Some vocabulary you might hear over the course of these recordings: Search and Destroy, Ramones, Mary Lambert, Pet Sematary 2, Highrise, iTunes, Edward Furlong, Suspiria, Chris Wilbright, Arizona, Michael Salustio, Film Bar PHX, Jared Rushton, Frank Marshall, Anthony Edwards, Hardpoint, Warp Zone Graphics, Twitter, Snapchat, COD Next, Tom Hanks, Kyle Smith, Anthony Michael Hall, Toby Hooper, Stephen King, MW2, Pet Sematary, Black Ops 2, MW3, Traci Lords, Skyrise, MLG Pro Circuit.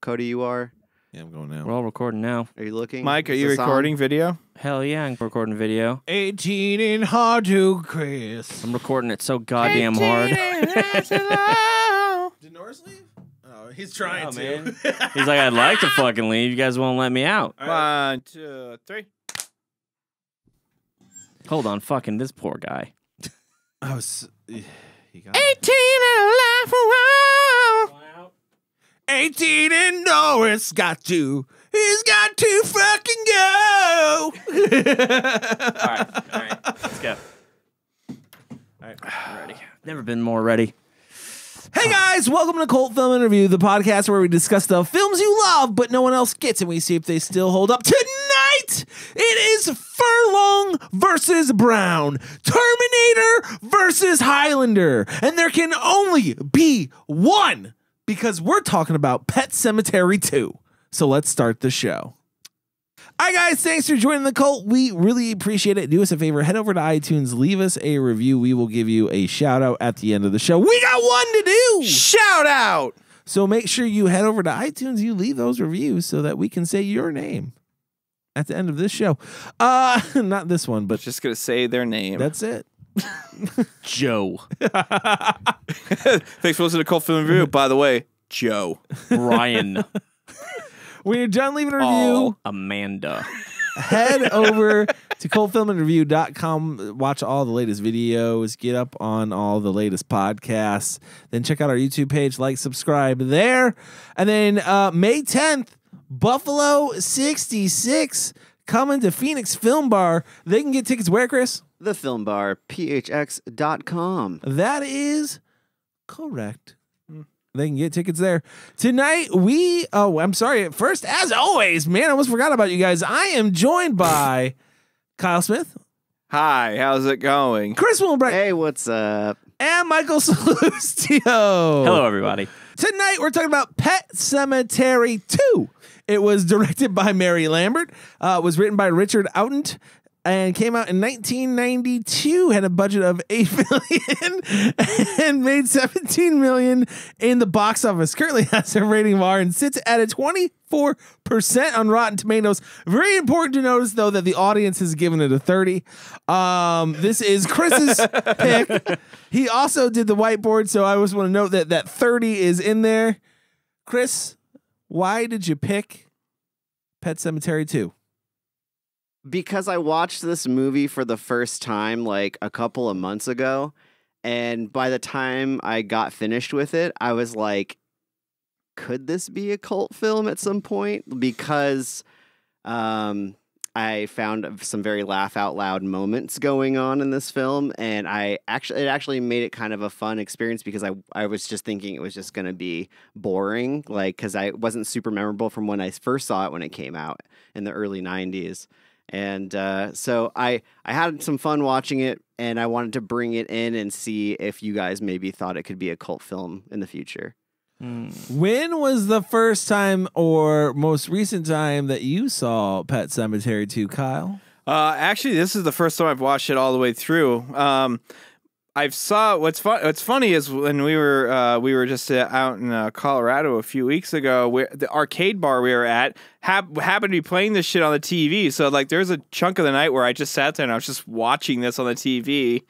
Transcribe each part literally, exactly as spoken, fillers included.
Cody, you are? Yeah, I'm going now. We're all recording now. Are you looking? Mike, are you recording video? Hell yeah, I'm recording video. eighteen and hard to Chris. I'm recording it so goddamn hard. Did Norris leave? Oh, he's trying oh, to. Man. He's like, I'd like to fucking leave. You guys won't let me out. Right. One, two, three. Hold on, fucking this poor guy. I was... Uh, he got eighteen and alive around. eighteen and Norris got to. He's got to fucking go. all right, all right, let's go. All right, I'm ready. Never been more ready. Hey guys, welcome to Cult Film In Review, the podcast where we discuss the films you love but no one else gets, and we see if they still hold up. Tonight, it is Furlong versus Brown, Terminator versus Highlander, and there can only be one. Because we're talking about Pet Sematary two. So let's start the show. Hi, guys. Thanks for joining the cult. We really appreciate it. Do us a favor. Head over to iTunes. Leave us a review. We will give you a shout out at the end of the show. We got one to do. Shout out. So make sure you head over to iTunes. You leave those reviews so that we can say your name at the end of this show. Uh, not this one, but just going to say their name. That's it. Joe. Thanks for listening to Cult Film Review. By the way, Joe. Brian. When you're done leaving a review, oh, Amanda. Head over to Cult Film and Review dot com. Watch all the latest videos. Get up on all the latest podcasts. Then check out our YouTube page. Like, subscribe there. And then uh, May tenth, Buffalo sixty-six coming to Phoenix Film Bar. They can get tickets where, Chris? The Film Bar P H X dot com. That is correct. Mm. They can get tickets there. Tonight, we... Oh, I'm sorry. First, as always, man, I almost forgot about you guys. I am joined by Kyle Smith. Hi, how's it going? Chris Wilbright. Hey, what's up? And Michael Salustio. Hello, everybody. Tonight, we're talking about Pet Sematary two. It was directed by Mary Lambert. Uh, it was written by Richard Outten. And came out in nineteen ninety-two, had a budget of eight million dollars and made seventeen million dollars in the box office. Currently has a rating of R and sits at a twenty-four percent on Rotten Tomatoes. Very important to notice, though, that the audience has given it a thirty. Um, this is Chris's pick. He also did the whiteboard, so I just want to note that that thirty is in there. Chris, why did you pick Pet Sematary two? Because I watched this movie for the first time like a couple of months ago, and by the time I got finished with it, I was like, could this be a cult film at some point? Because um, I found some very laugh out loud moments going on in this film, and I actually it actually made it kind of a fun experience because I, I was just thinking it was just going to be boring, like because I wasn't super memorable from when I first saw it when it came out in the early nineties. And uh, so I, I had some fun watching it, and I wanted to bring it in and see if you guys maybe thought it could be a cult film in the future. Mm. When was the first time or most recent time that you saw Pet Sematary two, Kyle? Uh, actually, this is the first time I've watched it all the way through. Um, I've saw what's fun. What's funny is when we were uh, we were just uh, out in uh, Colorado a few weeks ago, where the arcade bar we were at ha happened to be playing this shit on the T V. So like, there's a chunk of the night where I just sat there and I was just watching this on the T V,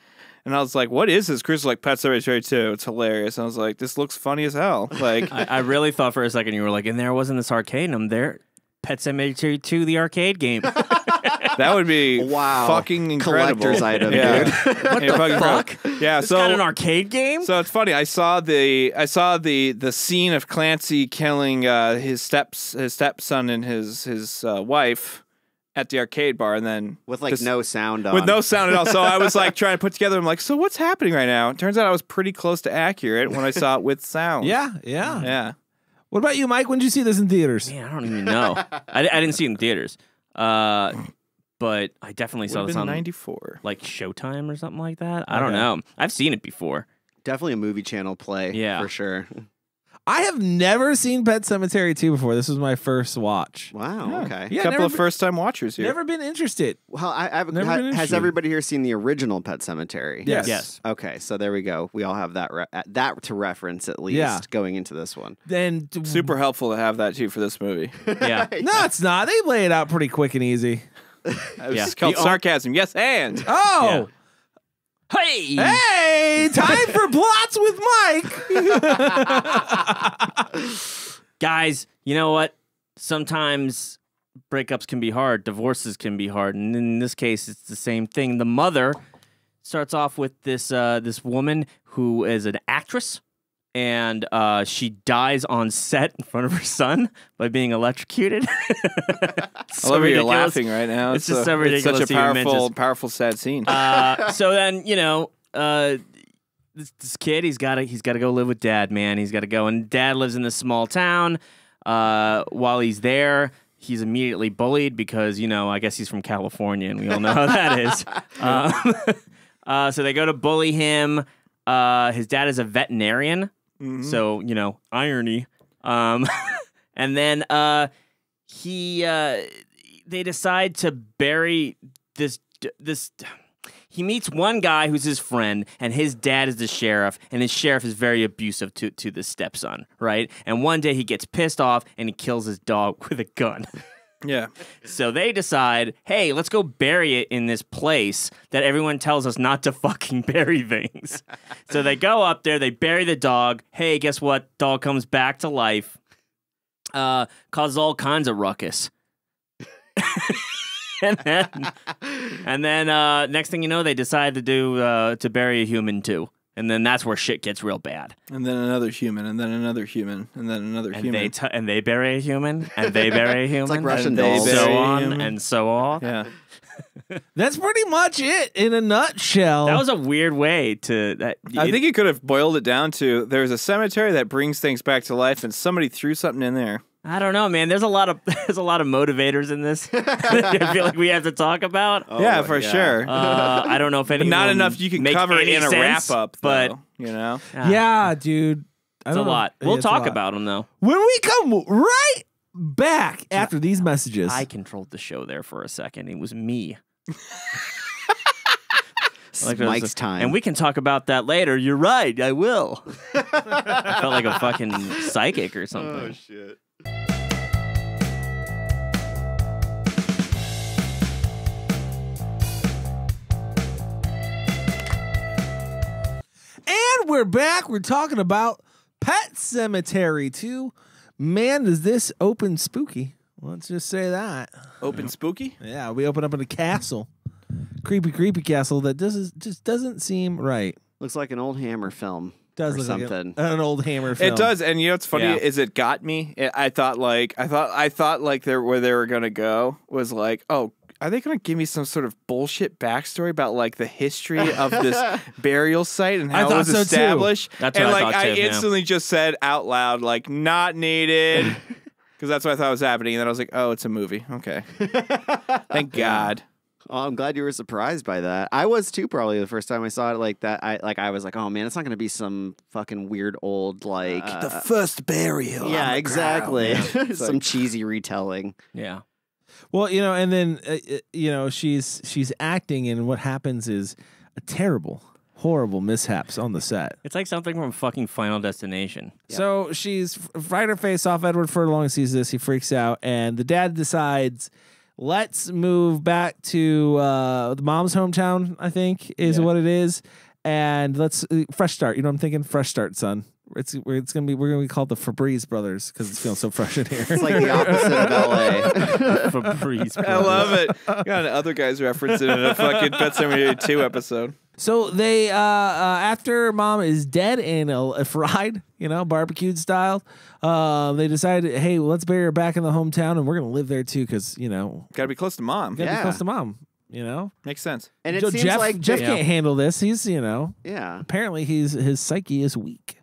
and I was like, "What is this?" Chris was like, "Pet Sematary two." It's hilarious. And I was like, "This looks funny as hell." Like, I, I really thought for a second you were like, "And there wasn't this arcade." And I'm there, Pet Sematary two, the arcade game. That would be wow, fucking incredible. Collector's item, yeah. Dude. What yeah, the fuck? Incredible. Yeah, it's so got an arcade game. So it's funny. I saw the I saw the the scene of Clancy killing uh, his steps his stepson and his his uh, wife at the arcade bar, and then with like just, no sound on, with no sound at all. So I was like trying to put together. I'm like, so what's happening right now? It turns out I was pretty close to accurate when I saw it with sound. Yeah, yeah, yeah. What about you, Mike? When did you see this in theaters? Man, I don't even know. I, I didn't see it in theaters. Uh, But I definitely saw this on ninety-four, like Showtime or something like that. I don't know. I've seen it before. Definitely a movie channel play, yeah, for sure. I have never seen Pet Sematary two before. This was my first watch. Wow. Yeah. Okay. Yeah, a couple of first-time watchers here. Never been interested. Well, I, I've never ha, been interested. Has everybody here seen the original Pet Sematary? Yes. Yes. Okay. So there we go. We all have that re that to reference at least yeah. going into this one. Then super helpful to have that too for this movie. Yeah. Yeah. No, it's not. They lay it out pretty quick and easy. It's yeah. called sarcasm. Yes, and oh. Yeah. Hey! Hey! Time for Plots with Mike! Guys, you know what? Sometimes breakups can be hard. Divorces can be hard. And in this case, it's the same thing. The mother starts off with this, uh, this woman who is an actress. And uh, she dies on set in front of her son by being electrocuted. So I love you're laughing right now. It's, it's just so, so ridiculous. It's such a powerful, powerful, sad scene. Uh, so then, you know, uh, this, this kid, he's got to he's got to go live with dad, man. He's got to go. And dad lives in this small town. Uh, while he's there, he's immediately bullied because, you know, I guess he's from California, and we all know how that is. Um, uh, so they go to bully him. Uh, his dad is a veterinarian. Mm-hmm. So, you know, irony. Um, and then uh, he, uh, they decide to bury this, this, he meets one guy who's his friend, and his dad is the sheriff, and his sheriff is very abusive to, to the stepson, right? And one day he gets pissed off, and he kills his dog with a gun. Yeah. So they decide, hey, let's go bury it in this place that everyone tells us not to fucking bury things. So they go up there, they bury the dog. Hey, guess what? Dog comes back to life. Uh, causes all kinds of ruckus. And then, and then uh, next thing you know, they decide to do uh, to bury a human too. And then that's where shit gets real bad. And then another human, and then another human, and then another and human. They t and they bury a human, and they bury a human. It's like Russian dolls. And so on, and so on. Yeah. That's pretty much it in a nutshell. That was a weird way to... That, I it, think you could have boiled it down to, there's a cemetery that brings things back to life, and somebody threw something in there. I don't know, man. There's a lot of there's a lot of motivators in this. I feel like we have to talk about. Oh, yeah, for yeah. sure. Uh, I don't know if any. Not enough you can cover it in sense, a wrap up, though, but you know. Uh, yeah, dude. I it's a lot. We'll it's talk lot. about them though when we come right back after these messages. I controlled the show there for a second. It was me. Like Mike's a, time. And we can talk about that later. You're right. I will. I felt like a fucking psychic or something. Oh shit. And we're back. We're talking about Pet Sematary two. Man, does this open spooky. Let's just say that. Open spooky? Yeah, we open up in a castle. Creepy, creepy castle that doesn't, just doesn't seem right. Looks like an old Hammer film. Does or something like a, an old Hammer film. It does, and you know what's funny yeah. is it got me. It, I thought like I thought I thought like there where they were gonna go was like, oh, are they gonna give me some sort of bullshit backstory about like the history of this burial site and how it was so established? Too. That's what and I like thought I too, instantly yeah. just said out loud like not needed because that's what I thought was happening. And then I was like, oh, it's a movie. Okay, thank God. Oh, I'm glad you were surprised by that. I was too, probably the first time I saw it like that. I like I was like, oh man, it's not gonna be some fucking weird old like uh, the first burial. Yeah, exactly. Yeah. Some like... cheesy retelling. Yeah. Well, you know, and then uh, you know she's she's acting, and what happens is a terrible, horrible mishaps on the set. It's like something from fucking Final Destination. Yeah. So she's right her face off. Edward Furlong sees this, he freaks out, and the dad decides. Let's move back to uh, the mom's hometown, I think, is yeah. what it is. And let's uh, fresh start. You know what I'm thinking? Fresh start, son. It's it's gonna be we're gonna be called the Febreze Brothers because it's feeling so fresh in here. It's like the opposite of L A. Febreze Brothers. I love it. You got another guy's reference in a fucking Pet Sematary two episode. So they uh, uh, after mom is dead and uh, fried, you know, barbecued style, uh, they decided, hey, well, let's bury her back in the hometown, and we're gonna live there too because you know gotta be close to mom. Gotta yeah. be close to mom. You know, makes sense. And it so seems Jeff, like Jeff yeah. can't handle this. He's you know yeah. Apparently, he's his psyche is weak.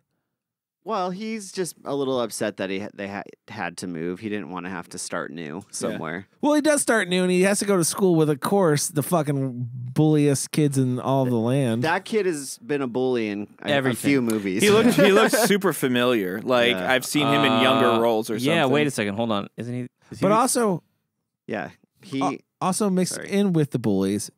Well, he's just a little upset that he they ha had to move. He didn't want to have to start new somewhere. Yeah. Well, he does start new, and he has to go to school with, of course, the fucking bulliest kids in all the land. That kid has been a bully in a, a few movies. He looks he looks super familiar. Like yeah. I've seen him uh, in younger roles or yeah, something. Yeah. Wait a second. Hold on. Isn't he? Is he but also, yeah, he also mixed sorry. in with the bullies.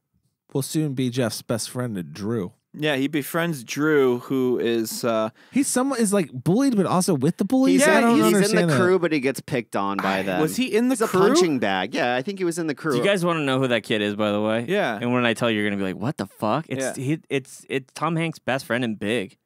Will soon be Jeff's best friend, Drew. Yeah, he befriends Drew, who is uh, he's someone is like bullied, but also with the bullies. Yeah, I don't he's, he's in the that. crew, but he gets picked on by I, them. Was he in the he's crew? A punching bag. Yeah, I think he was in the crew. Do you guys want to know who that kid is, by the way? Yeah. And when I tell you, you're gonna be like, "What the fuck?" It's yeah. he, it's it's Tom Hanks' best friend in Big.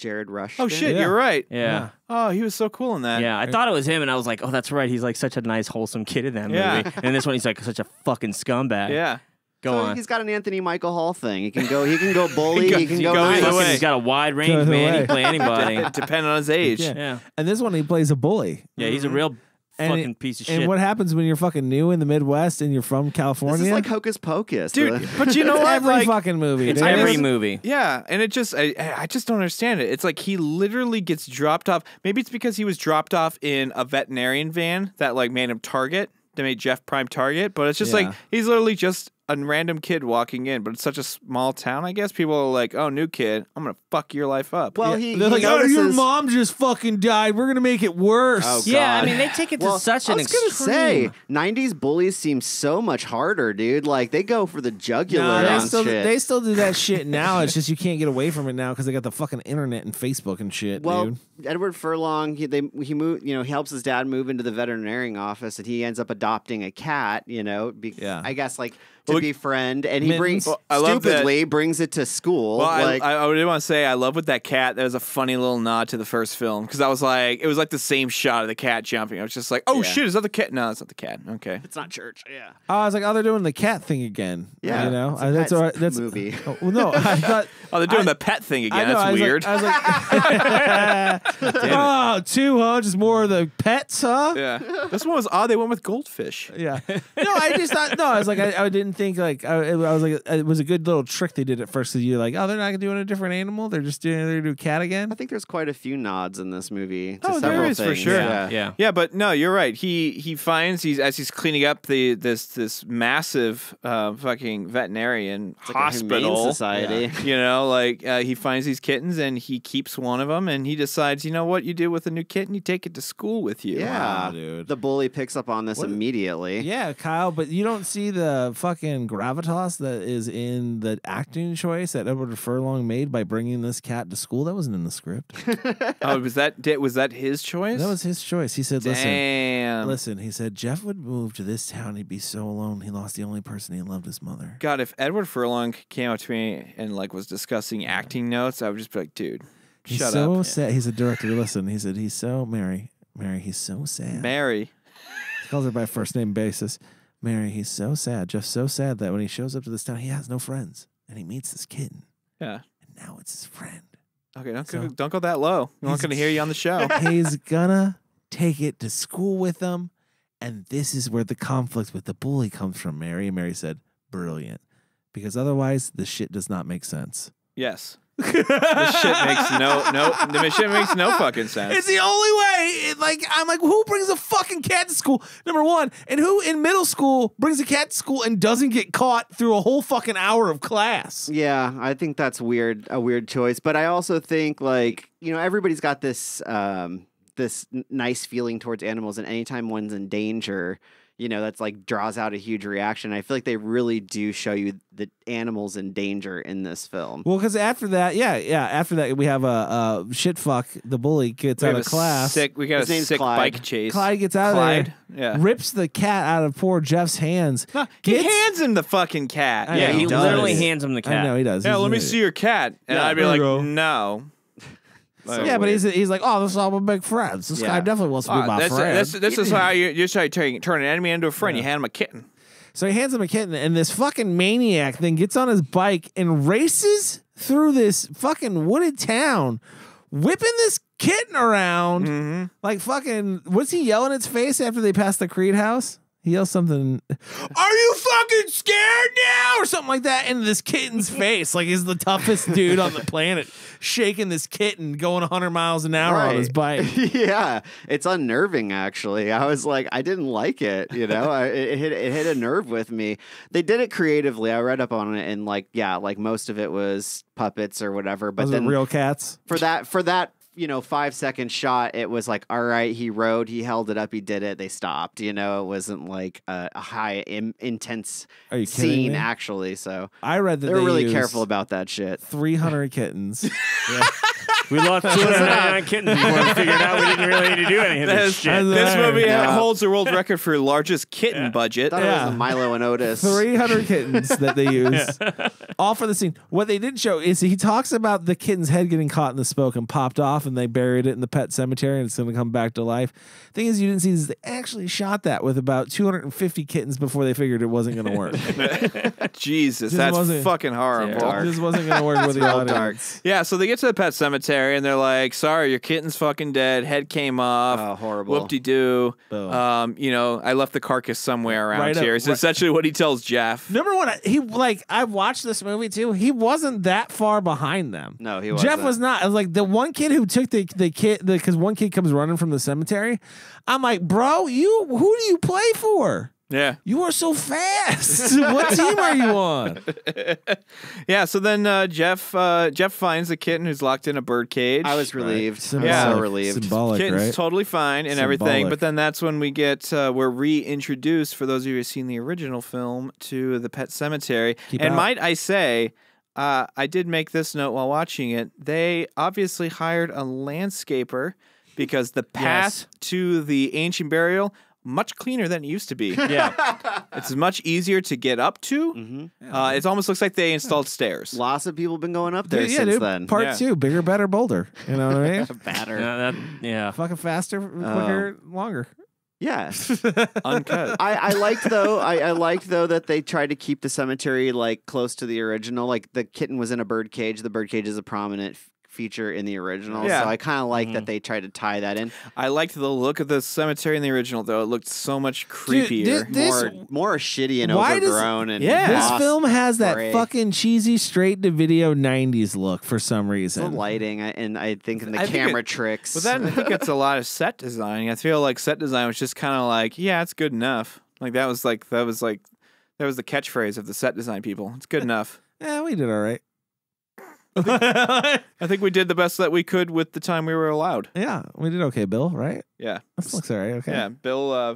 Jared Rushton. Oh shit, yeah. You're right. Yeah. yeah. Oh, he was so cool in that. Yeah, I thought it was him, and I was like, "Oh, that's right. He's like such a nice, wholesome kid in that yeah. movie." And this one, he's like such a fucking scumbag. Yeah. Go so on. He's got an Anthony Michael Hall thing. He can go. He can go bully. he, go, he can go. go nice. He's got a wide range, go man. He can play anybody, depending on his age. Yeah. yeah. And this one, he plays a bully. Yeah, he's a real and fucking it, piece of and shit. And what happens when you're fucking new in the Midwest and you're from California? This is like Hocus Pocus, dude. But you know what? Every like, fucking movie. It's dude. every just, movie. Yeah, and it just, I, I just don't understand it. It's like he literally gets dropped off. Maybe it's because he was dropped off in a veterinarian van that like made him target. They made Jeff prime target, but it's just yeah. like he's literally just a random kid walking in, but it's such a small town, I guess. People are like, oh, new kid, I'm going to fuck your life up. Well, yeah. he, They're he like, notices... oh, your mom just fucking died. We're going to make it worse. Oh, yeah, I mean, they take it well, to such I an extreme. I was going to say, nineties bullies seem so much harder, dude. Like, they go for the jugular no, they, still, shit. they still do that shit now. It's just you can't get away from it now because they got the fucking internet and Facebook and shit, well, dude. Edward Furlong, he, they, he moved, you know, he helps his dad move into the veterinarian office, and he ends up adopting a cat, you know, be, yeah. I guess, like, to well, befriend, and he brings well, stupidly brings it to school. Well, like, I, I, I did want to say I love with that cat. That was a funny little nod to the first film because I was like, it was like the same shot of the cat jumping. I was just like, oh yeah. shit, is that the cat? No, it's not the cat. Okay, it's not Church. Yeah. Oh, I was like, oh, they're doing the cat thing again. Yeah, you know, I, that's all right. That's movie. Oh, well, no, I thought. Oh, they're doing I, the pet thing again. Know, that's I weird. Like, I was like, oh, two, huh? Just more of the pets, huh? Yeah. This one was odd. They went with goldfish. Yeah. No, I just thought. No, I was like, I, I didn't. think like I, I was like it was a good little trick they did at first because you're like, oh, they're not doing a different animal, they're just doing they're doing cat again. I think there's quite a few nods in this movie to oh several there is things. for sure yeah. Yeah. yeah yeah but no, you're right, he he finds he's as he's cleaning up the this this massive uh fucking veterinarian it's hospital like society yeah. you know like uh, he finds these kittens and he keeps one of them and he decides, you know what you do with a new kitten, you take it to school with you. Yeah, wow, dude. The bully picks up on this what? immediately. Yeah, Kyle, but you don't see the fucking gravitas that is in the acting choice that Edward Furlong made by bringing this cat to school. That wasn't in the script. Oh, was that was that his choice? That was his choice. He said, "Listen, Damn. listen." He said, "Jeff would move to this town. He'd be so alone. He lost the only person he loved, his mother." God, if Edward Furlong came up to me and like was discussing acting notes, I would just be like, "Dude, he's shut so up." Sad. He's a director. Listen, he said, "He's so Mary, Mary. He's so sad." Mary. He calls her by first name basis. Mary, he's so sad, just so sad that when he shows up to this town, he has no friends, and he meets this kitten. Yeah, and now it's his friend. Okay, don't so, go, don't go that low. We're not gonna hear you on the show. He's gonna take it to school with them, and this is where the conflict with the bully comes from. Mary, and Mary said, "Brilliant," because otherwise, this shit does not make sense. Yes. This shit makes no no. This shit makes no fucking sense. It's the only way. It, like I'm like, who brings a fucking cat to school? Number one, and who in middle school brings a cat to school and doesn't get caught through a whole fucking hour of class? Yeah, I think that's weird. A weird choice, but I also think like you know everybody's got this um, this nice feeling towards animals, and anytime one's in danger, you know, that's like draws out a huge reaction. I feel like they really do show you the animals in danger in this film. Well, because after that, yeah, yeah, after that, we have a, a shit fuck. The bully gets we out of class. Sick, we got His a sick Clyde. bike chase. Clyde gets out Clyde. of there, yeah. rips the cat out of poor Jeff's hands. Huh, he gets... hands him the fucking cat. I yeah, know, he, he literally hands him the cat. I know he does. Yeah, He's let me see your cat. And yeah, I'd be like, go. no. So yeah, weird. but he's he's like, oh, this is all my big friends. This yeah. guy definitely wants to be uh, my that's, friend. That's, this is how you just how you turn, turn an enemy into a friend. Yeah. You hand him a kitten. So he hands him a kitten, and this fucking maniac then gets on his bike and races through this fucking wooded town, whipping this kitten around. Mm-hmm. Like fucking, was he yelling its face after they passed the Creed house? He yells something, "Are you fucking scared now?" or something like that into this kitten's face. Like, he's the toughest dude on the planet, shaking this kitten going a hundred miles an hour right. on his bike. Yeah, it's unnerving, actually. I was like, I didn't like it, you know? I, it, hit, it hit a nerve with me. They did it creatively. I read up on it, and, like, yeah, like, most of it was puppets or whatever. But Those then real cats? For that, for that. you know, five second shot, it was like, all right, he rode, he held it up, he did it, they stopped, you know, it wasn't like a, a high in, intense scene actually. So I read that they're they really careful about that shit. three hundred kittens. Yeah. We lost two hundred ninety-nine kittens before we figured out we didn't really need to do any of this shit. Hilarious. This movie yeah. holds the world record for largest kitten yeah. budget. I thought yeah. it was Milo and Otis. three hundred kittens that they use. Yeah. All for the scene. What they didn't show is he talks about the kitten's head getting caught in the smoke and popped off, and they buried it in the Pet Sematary, and it's going to come back to life. Thing is, you didn't see is they actually shot that with about two hundred fifty kittens before they figured it wasn't going to work. Jesus, that's fucking horrible. Yeah. This wasn't going to work with the audience. Dark. Yeah, so they get to the Pet Sematary, and they're like, sorry, your kitten's fucking dead. Head came off. Oh, horrible. Whoop-de-doo. Um, you know, I left the carcass somewhere around right here. It's right. essentially what he tells Jeff. Number one, he, like, I watched this movie, too. He wasn't that far behind them. No, he wasn't. Jeff was not. I was like, the one kid who took the, the kid, because one kid comes running from the cemetery. I'm like, bro, you, who do you play for? Yeah. You are so fast. What team are you on? Yeah, so then uh, Jeff uh, Jeff finds the kitten who's locked in a bird cage. I was relieved. Right. Yeah, so relieved. Symbolic, Kitten's right? totally fine and Symbolic. everything, but then that's when we get, uh, we're reintroduced, for those of you who've seen the original film, to the Pet Sematary. Keep and out. might I say... Uh, I did make this note while watching it. They obviously hired a landscaper because the path yes. to the ancient burial... much cleaner than it used to be. Yeah. It's much easier to get up to. Mm-hmm. uh, it almost looks like they installed yeah. stairs. Lots of people have been going up there dude, yeah, since dude. then. Part yeah. two, bigger, better, bolder. You know what I mean? Batter. Yeah, that, yeah. Fucking faster, quicker, uh, longer. Yeah. Uncut. I, I liked though I, I liked though that they tried to keep the cemetery like close to the original. Like the kitten was in a bird cage. The bird cage is a prominent feature in the original, yeah. so I kind of like mm-hmm. that they tried to tie that in. I liked the look of the cemetery in the original, though. It looked so much creepier. Dude, this, more, this, more shitty and overgrown. Does, and yeah. This film has that break. fucking cheesy straight-to-video nineties look for some reason. The lighting, and I think in the I camera it, tricks. But then I think it's a lot of set design. I feel like set design was just kind of like, yeah, it's good enough. Like, that was like, that was like, that was the catchphrase of the set design people. It's good enough. Yeah, we did all right. I think we did the best that we could with the time we were allowed. Yeah, we did okay, Bill, right? Yeah. This looks all right, okay. Yeah, Bill, uh,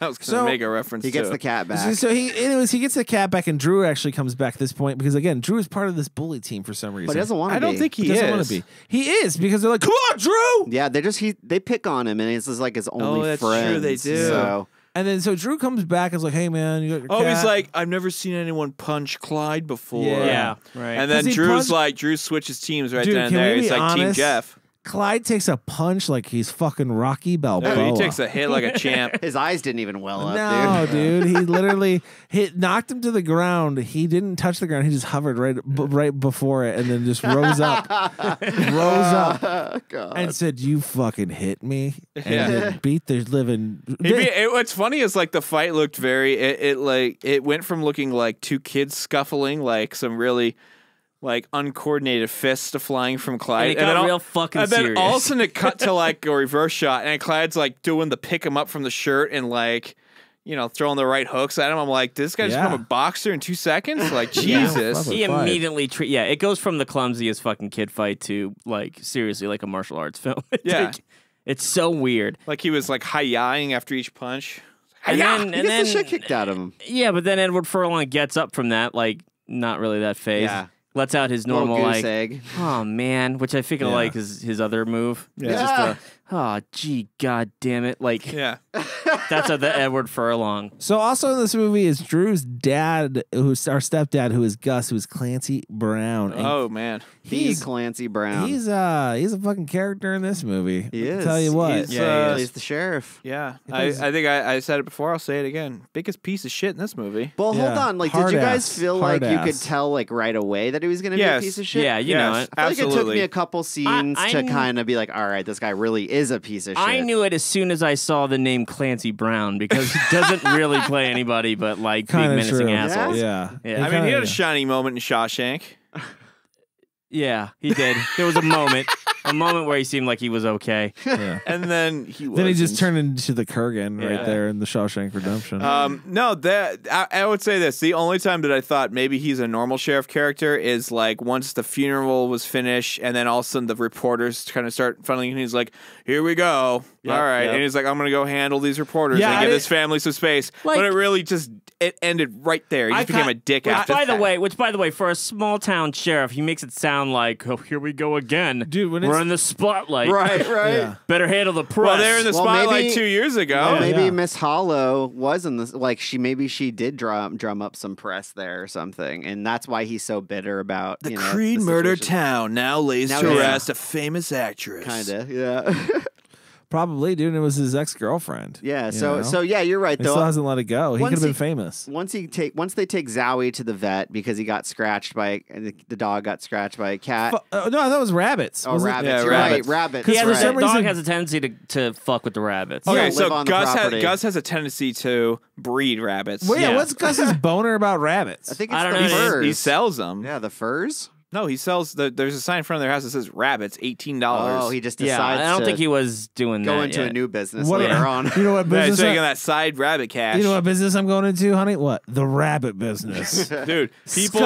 that was going to so, make a reference He gets to. the cat back. So, so he, anyways, he gets the cat back, and Drew actually comes back at this point, because, again, Drew is part of this bully team for some reason. But he doesn't want to be. I don't think he, he is. doesn't want to be. He is, because they're like, come on, Drew! Yeah, they just, he, they pick on him, and it's just like his only oh, that's friend. True, they do. So. And then so Drew comes back and is like, hey, man, you got your Oh, cat. He's like, I've never seen anyone punch Clyde before. Yeah, yeah. right. And then Drew's punched... like, Drew switches teams right Dude, then and there. He's like, honest? Team Jeff. Clyde takes a punch like he's fucking Rocky Balboa. No, he takes a hit like a champ. His eyes didn't even well up, no, dude. No, dude. He literally hit, knocked him to the ground. He didn't touch the ground. He just hovered right b right before it and then just rose up. rose up. Oh, God. And said, you fucking hit me. And yeah. then beat the living... Be, it, what's funny is like the fight looked very... It, it like It went from looking like two kids scuffling, like some really... like uncoordinated fists to flying from Clyde. And it got and then real all, fucking and then serious. All of a sudden it cut to like a reverse shot and Clyde's like doing the pick him up from the shirt and like, you know, throwing the right hooks at him. I'm like, did this guy yeah. just become a boxer in two seconds? Like, Jesus. Yeah, he immediately, tre yeah, it goes from the clumsiest fucking kid fight to like, seriously, like a martial arts film. Yeah. Like, it's so weird. Like he was like high-eyeing after each punch. And yeah, then, he and gets then, the shit kicked out of him. Yeah, but then Edward Furlong gets up from that, like, not really that phase. Yeah. Lets out his normal, like, egg. Oh, man, which I figure, yeah. like, is his other move. Yeah. It's just a, oh, gee, god damn it. Like, yeah. That's a, the Edward Furlong. So also in this movie is Drew's dad, who's our stepdad, who is Gus, who is Clancy Brown. And oh, man. He's the Clancy Brown. He's uh, he's a fucking character in this movie. He is. I'll tell you what. He's, yeah, uh, he he's the sheriff. Yeah. I, I think I, I said it before. I'll say it again. Biggest piece of shit in this movie. Well, yeah. hold on. Like, Hard did you guys ass. feel Hard like ass. you could tell, like, right away that he was going to yes. be a piece of shit? Yeah, you yes. know it. I feel Absolutely. like it took me a couple scenes I, to kind of be like, all right, this guy really is is a piece of shit. I knew it as soon as I saw the name Clancy Brown, because he doesn't really play anybody but like kinda big menacing true. assholes. Yeah, yeah. yeah. I mean, he had a shiny moment in Shawshank. Yeah, he did. There was a moment, a moment where he seemed like he was okay, yeah. and then he wasn't. Then he just turned into the Kurgan yeah. right there in the Shawshank Redemption. Um, no, that I, I would say this: the only time that I thought maybe he's a normal sheriff character is like once the funeral was finished, and then all of a sudden the reporters kind of start funneling, and he's like, "Here we go, yep, all right," yep. and he's like, "I'm gonna go handle these reporters yeah, and give this family some space," like, but it really just. It ended right there. He just became a dick which, after by that. The way, which, by the way, for a small-town sheriff, he makes it sound like, oh, here we go again. Dude, when We're in the spotlight. Right, right. Yeah. Better handle the press. Well, they were in the well, spotlight maybe, two years ago. Well, maybe yeah. Miss Hollow was in this. Like, she maybe she did drum, drum up some press there or something, and that's why he's so bitter about, the you know, Creed the murder town now lays now to rest yeah. a famous actress. Kind of, yeah. Probably, dude. It was his ex-girlfriend. Yeah. So, know? so yeah, you're right. Though he still hasn't let it go. He could have been famous. Once he take, once they take Zowie to the vet because he got scratched by the, the dog got scratched by a cat. F uh, no, that was rabbits. Oh, was rabbits. Yeah, you're rabbits. Right, rabbits. Yeah, right. The dog has a tendency to to fuck with the rabbits. Okay, yeah, so Gus has, Gus has a tendency to breed rabbits. Well, yeah. yeah. What's Gus's boner about rabbits? I think it's I don't the know. furs. He sells them. Yeah, the furs. No, he sells. The, there's a sign in front of their house that says "rabbits, eighteen dollars." Oh, he just decides. Yeah, I don't to think he was doing go that. Go into yet. a new business what later I, on. You know what business? Yeah, he's taking that side rabbit cash. You know what business I'm going into, honey? What? The rabbit business, dude. People,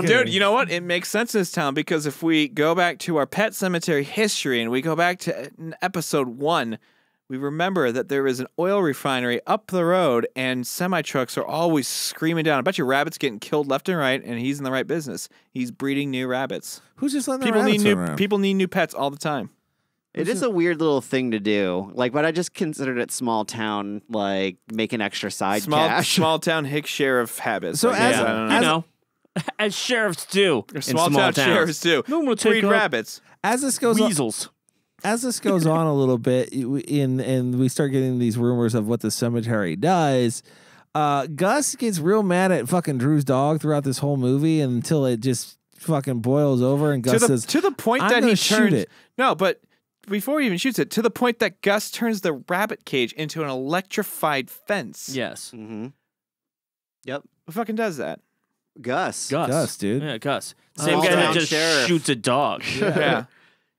dude. You know what? It makes sense in this town because if we go back to our Pet Sematary history and we go back to episode one. We remember that there is an oil refinery up the road, and semi-trucks are always screaming down. I bet your rabbit's getting killed left and right, and he's in the right business. He's breeding new rabbits. Who's just letting people need new around? People need new pets all the time. It is a weird little thing to do, like, but I just considered it small town, like making extra side small, cash. Small town hick sheriff habits. So like, as, yeah, as you know, as sheriffs do, in small, small town towns. sheriffs do. No one will breed rabbits. As this goes, weasels. On, As this goes on a little bit, in and we start getting these rumors of what the Sematary does, uh, Gus gets real mad at fucking Drew's dog throughout this whole movie until it just fucking boils over, and Gus to the, says to the point I'm that he turns it. No, but before he even shoots it, to the point that Gus turns the rabbit cage into an electrified fence. Yes. Mm-hmm. Yep. Who fucking does that? Gus. Gus. Gus, dude. Yeah, Gus. Same guy that just sheriff. shoots a dog. Yeah. yeah.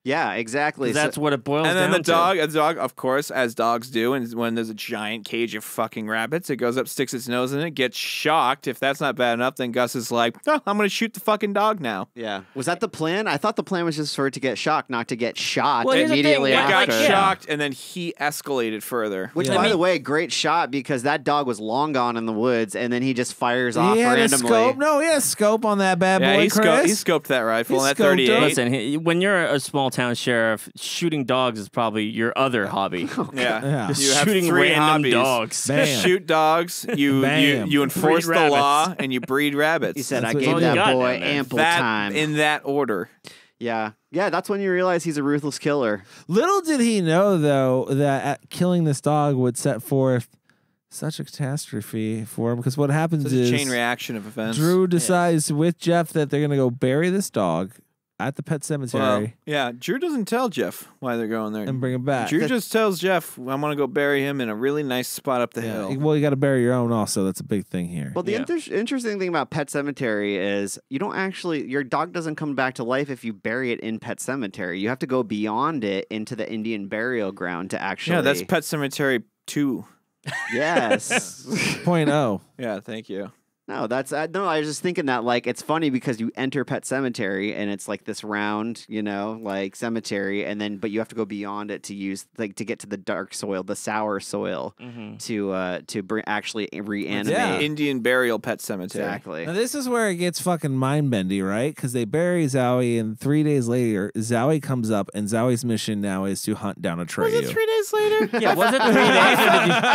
Yeah, exactly. That's so, what it boils down to. And then the dog, the dog, of course, as dogs do, and when there's a giant cage of fucking rabbits, it goes up, sticks its nose in it, gets shocked. If that's not bad enough, then Gus is like, oh, I'm going to shoot the fucking dog now. Yeah. Was that the plan? I thought the plan was just for it to get shocked, not to get shot well, immediately after. It got yeah. shocked, and then he escalated further. Which, yeah. by I mean, the way, great shot, because that dog was long gone in the woods, and then he just fires off he had randomly. A scope. No, he had a scope on that bad yeah, boy, he Chris. Sco he scoped that rifle at thirty-eight. Listen, he, when you're a small town sheriff, shooting dogs is probably your other hobby. Yeah, yeah. You have shooting three random hobbies. dogs. Bam. Shoot dogs. You you, you enforce breed the rabbits. law, and you breed rabbits. He said, that's "I gave that got, boy ample that, time in that order." Yeah, yeah. That's when you realize he's a ruthless killer. Little did he know, though, that at killing this dog would set forth such a catastrophe for him, because what happens such is a chain reaction of events. Drew decides yeah. with Jeff that they're going to go bury this dog at the Pet Sematary. Well, yeah, Drew doesn't tell Jeff why they're going there. And bring him back. Drew that's... just tells Jeff, I'm going to go bury him in a really nice spot up the yeah. hill. Well, you got to bury your own also. That's a big thing here. Well, the yeah. inter interesting thing about Pet Sematary is you don't actually, your dog doesn't come back to life if you bury it in Pet Sematary. You have to go beyond it into the Indian burial ground to actually. Yeah, that's Pet Sematary two. Yes. Point oh. Yeah, thank you. No, that's uh, no. I was just thinking that, like, it's funny because you enter Pet Sematary and it's like this round, you know, like cemetery, and then but you have to go beyond it to use like to get to the dark soil, the sour soil, mm-hmm. to uh, to bring actually reanimate yeah. Indian burial Pet Sematary. Exactly. Now, this is where it gets fucking mind bendy, right? Because they bury Zowie, and three days later, Zowie comes up, and Zowie's mission now is to hunt down a Atreyu. Was it three days later? Yeah, was it three days? I,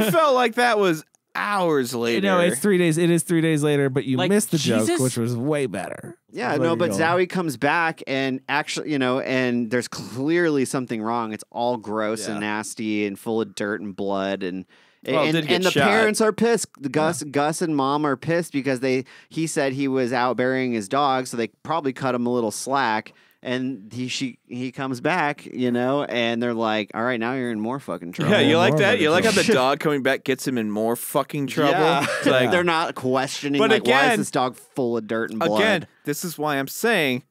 I, I felt like that was hours later. No, it's three days. It is three days later, but you like, missed the Jesus? joke, which was way better. Yeah, no, but going. Zowie comes back and actually, you know, and there's clearly something wrong. It's all gross yeah. and nasty and full of dirt and blood and well, and, and the shot. parents are pissed. Gus, yeah. Gus and Mom are pissed because they he said he was out burying his dog, so they probably cut him a little slack. And he she he comes back, you know, and they're like, all right, now you're in more fucking trouble. Yeah, you like that? You like how the dog coming back gets him in more fucking trouble? Yeah. It's like, yeah. They're not questioning, but like, again, why is this dog full of dirt and blood? Again, this is why I'm saying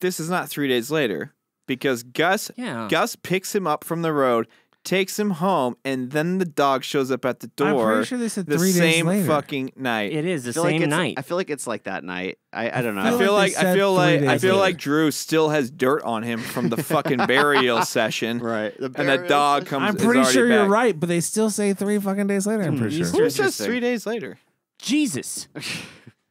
this is not three days later. Because Gus, yeah. Gus picks him up from the road, takes him home, and then the dog shows up at the door. I'm pretty sure they said the three same days later. Fucking night. It is the same like night. I feel like it's like that night. I, I don't know. I feel like I feel like I feel like, I feel like Drew still has dirt on him from the fucking burial session. Right. The burial and the dog comes. I'm pretty sure back. You're right, but they still say three fucking days later. I'm pretty mm, sure. Who says three days later? Jesus.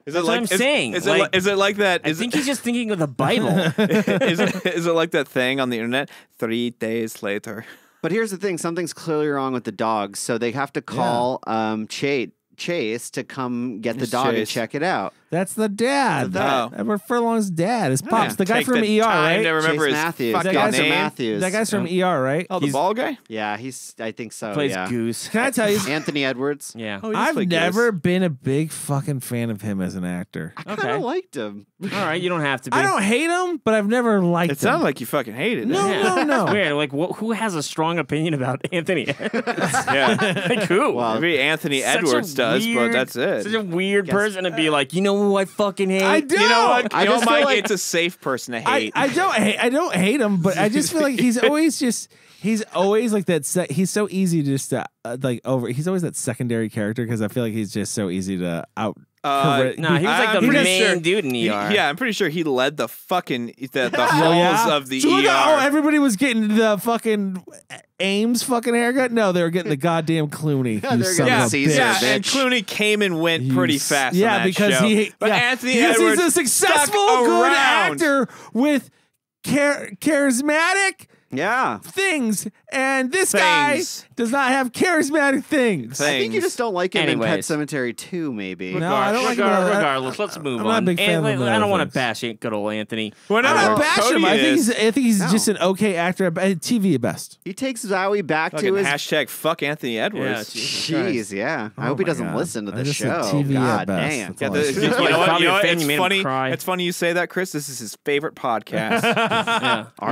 Is That's it like, what I'm is, saying. Is, like, it, is it like that? Is I think it, he's just thinking of the Bible. is, it, is it like that thing on the internet? Three days later. But here's the thing. Something's clearly wrong with the dog, so they have to call yeah. um, Chase, Chase to come get There's the dog Chase. and check it out. That's the dad. That, oh. Edward Furlong's dad. His pops. Yeah. The guy Take from the E R, right? Remember Chase his Matthews. That guy's name. From Matthews. That guy's from yeah. E R, right? Oh, the he's, ball guy? Yeah, he's. I think so. Plays yeah. Goose. Can I tell you? Anthony Edwards. Yeah. Oh, I've never Goose. been a big fucking fan of him as an actor. I kind of okay. liked him. All right, you don't have to be. I don't hate him, but I've never liked it him. It sounds like you fucking hated him. No, yeah. no, no. It's weird. Like, wh who has a strong opinion about Anthony Edwards? yeah. Like, who? Well, maybe Anthony Edwards does, but that's it. Such a weird person to be like, you know, I fucking hate. I do. You know what? I you know, Mike, like, it's a safe person to hate. I, I don't hate. I don't hate him, but I just feel like he's always just. He's always like that. Se he's so easy just to uh, like over. He's always that secondary character because I feel like he's just so easy to out. Uh, no, nah, he was like I'm the main sure, dude in E R. He, yeah, I'm pretty sure he led the fucking the, the yeah. halls yeah. of the so E R. Oh, everybody was getting the fucking Ames fucking haircut. No, they were getting the goddamn Clooney. yeah, son yeah, of a bitch. yeah, and Clooney came and went you, pretty fast. Yeah, on that because show. he. But yeah, Anthony because Edwards he's a successful good around. actor with char charismatic. Yeah. Things. And this things. guy does not have charismatic things. things. I think you just don't like him Anyways. in Pet Sematary two, maybe. No, Regar I don't like Regar him. Regardless, I, let's move I'm on. Not a big fan and, of I don't want to bash good old Anthony. We're not going to bash Cody him. Is. I think he's, I think he's no. just an okay actor at T V at best. He takes Zowie back Fucking to his... Hashtag fuck Anthony Edwards. Yeah, Jeez, yeah. I oh hope he doesn't God. listen to this show. T V God damn. Yeah, the, you know what? It's funny. It's funny you say that, Chris. This is his favorite podcast.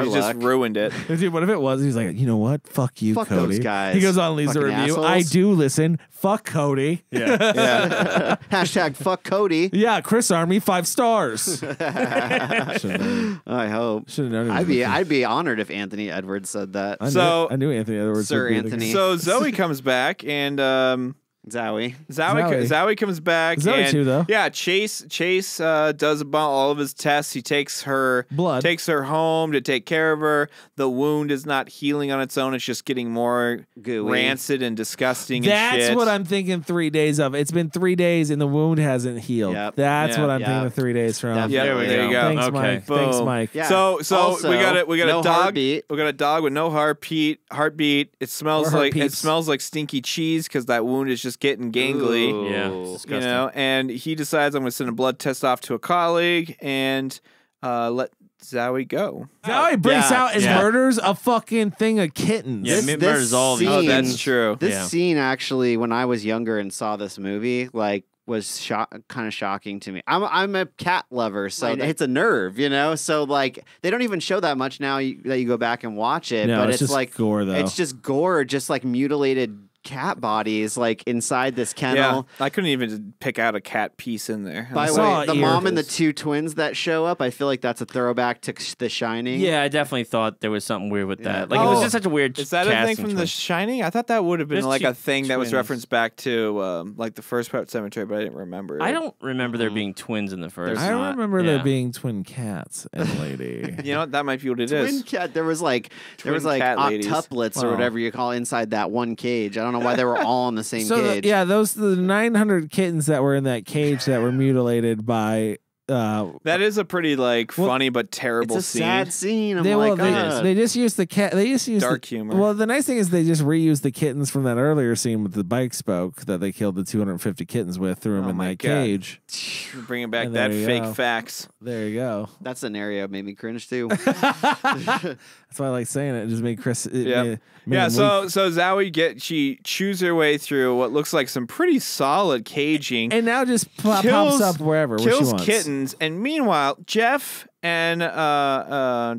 He just ruined it. Dude, what if it was? He's like, you know what? Fuck you, Fuck Cody. Those guys. He goes on, leaves Fucking a review. Assholes. I do listen. Fuck Cody. Yeah. yeah. Hashtag fuck Cody. Yeah, Chris Army, five stars. I hope. Should have known. I'd be, I'd be honored if Anthony Edwards said that. I so knew, I knew Anthony Edwards. Sir Anthony. So Zoe comes back and um, Zowie. Zowie. Zowie. Zowie comes back. Zowie and, too, though. Yeah. Chase. Chase uh, does about all of his tests. He takes her blood. Takes her home to take care of her. The wound is not healing on its own. It's just getting more Gooey. rancid and disgusting. That's and shit. what I'm thinking. Three days of. It's been three days and the wound hasn't healed. Yep. That's yep. what I'm yep. thinking. Of three days from. Yep. There, we there you go. Thanks, okay. Mike. Boom. Thanks, Mike. Yeah. So, so also, we got it. We got no a dog. Heartbeat. We got a dog with no heartbeat. Heartbeat. It smells like it smells like stinky cheese because that wound is just. Just getting gangly, Ooh, yeah, you know, and he decides I'm going to send a blood test off to a colleague and uh, let Zowie go. Zowie breaks yeah, out and yeah. murders a fucking thing of kittens. Yeah, this, this murders all of these. Oh, that's true. This yeah. scene actually, when I was younger and saw this movie, like, was shock, kind of shocking to me. I'm I'm a cat lover, so right. it hits a nerve, you know. So like they don't even show that much now you, that you go back and watch it. No, but it's, it's just like gore, though. It's just gore, just like mutilated. Cat bodies like inside this kennel. Yeah, I couldn't even pick out a cat piece in there. By the way, the mom and the two twins that show up, I feel like that's a throwback to sh The Shining. Yeah, I definitely thought there was something weird with yeah. that. Like oh, it was just such a weird. Is that a thing from The Shining? I thought that would have been There's like a thing twins. that was referenced back to um, like the first Pet Sematary, but I didn't remember. I don't remember there being twins in the first. There's I don't not, remember yeah. there being twin cats and lady. You know what? That might be what it twin is. Twin cat. There was like twin there was like octuplets wow. or whatever you call inside that one cage. I don't I don't know why they were all in the same so cage. The, yeah, those the nine hundred kittens that were in that cage that were mutilated by. Uh, that is a pretty like well, funny but terrible. It's a scene. sad scene. I'm they, like, well, oh. they, they just used the cat. They just used dark the, humor. Well, the nice thing is they just reused the kittens from that earlier scene with the bike spoke that they killed the two hundred fifty kittens with, threw them oh in that God. cage. Bringing back that fake go. facts. There you go. That scenario made me cringe too. That's why I like saying it. It just made Chris. It yep. made, made yeah. So weak. so Zowie get she chews her way through what looks like some pretty solid caging, and now just pop, kills, pops up wherever kills where she wants. kittens. And meanwhile, Jeff And uh, uh,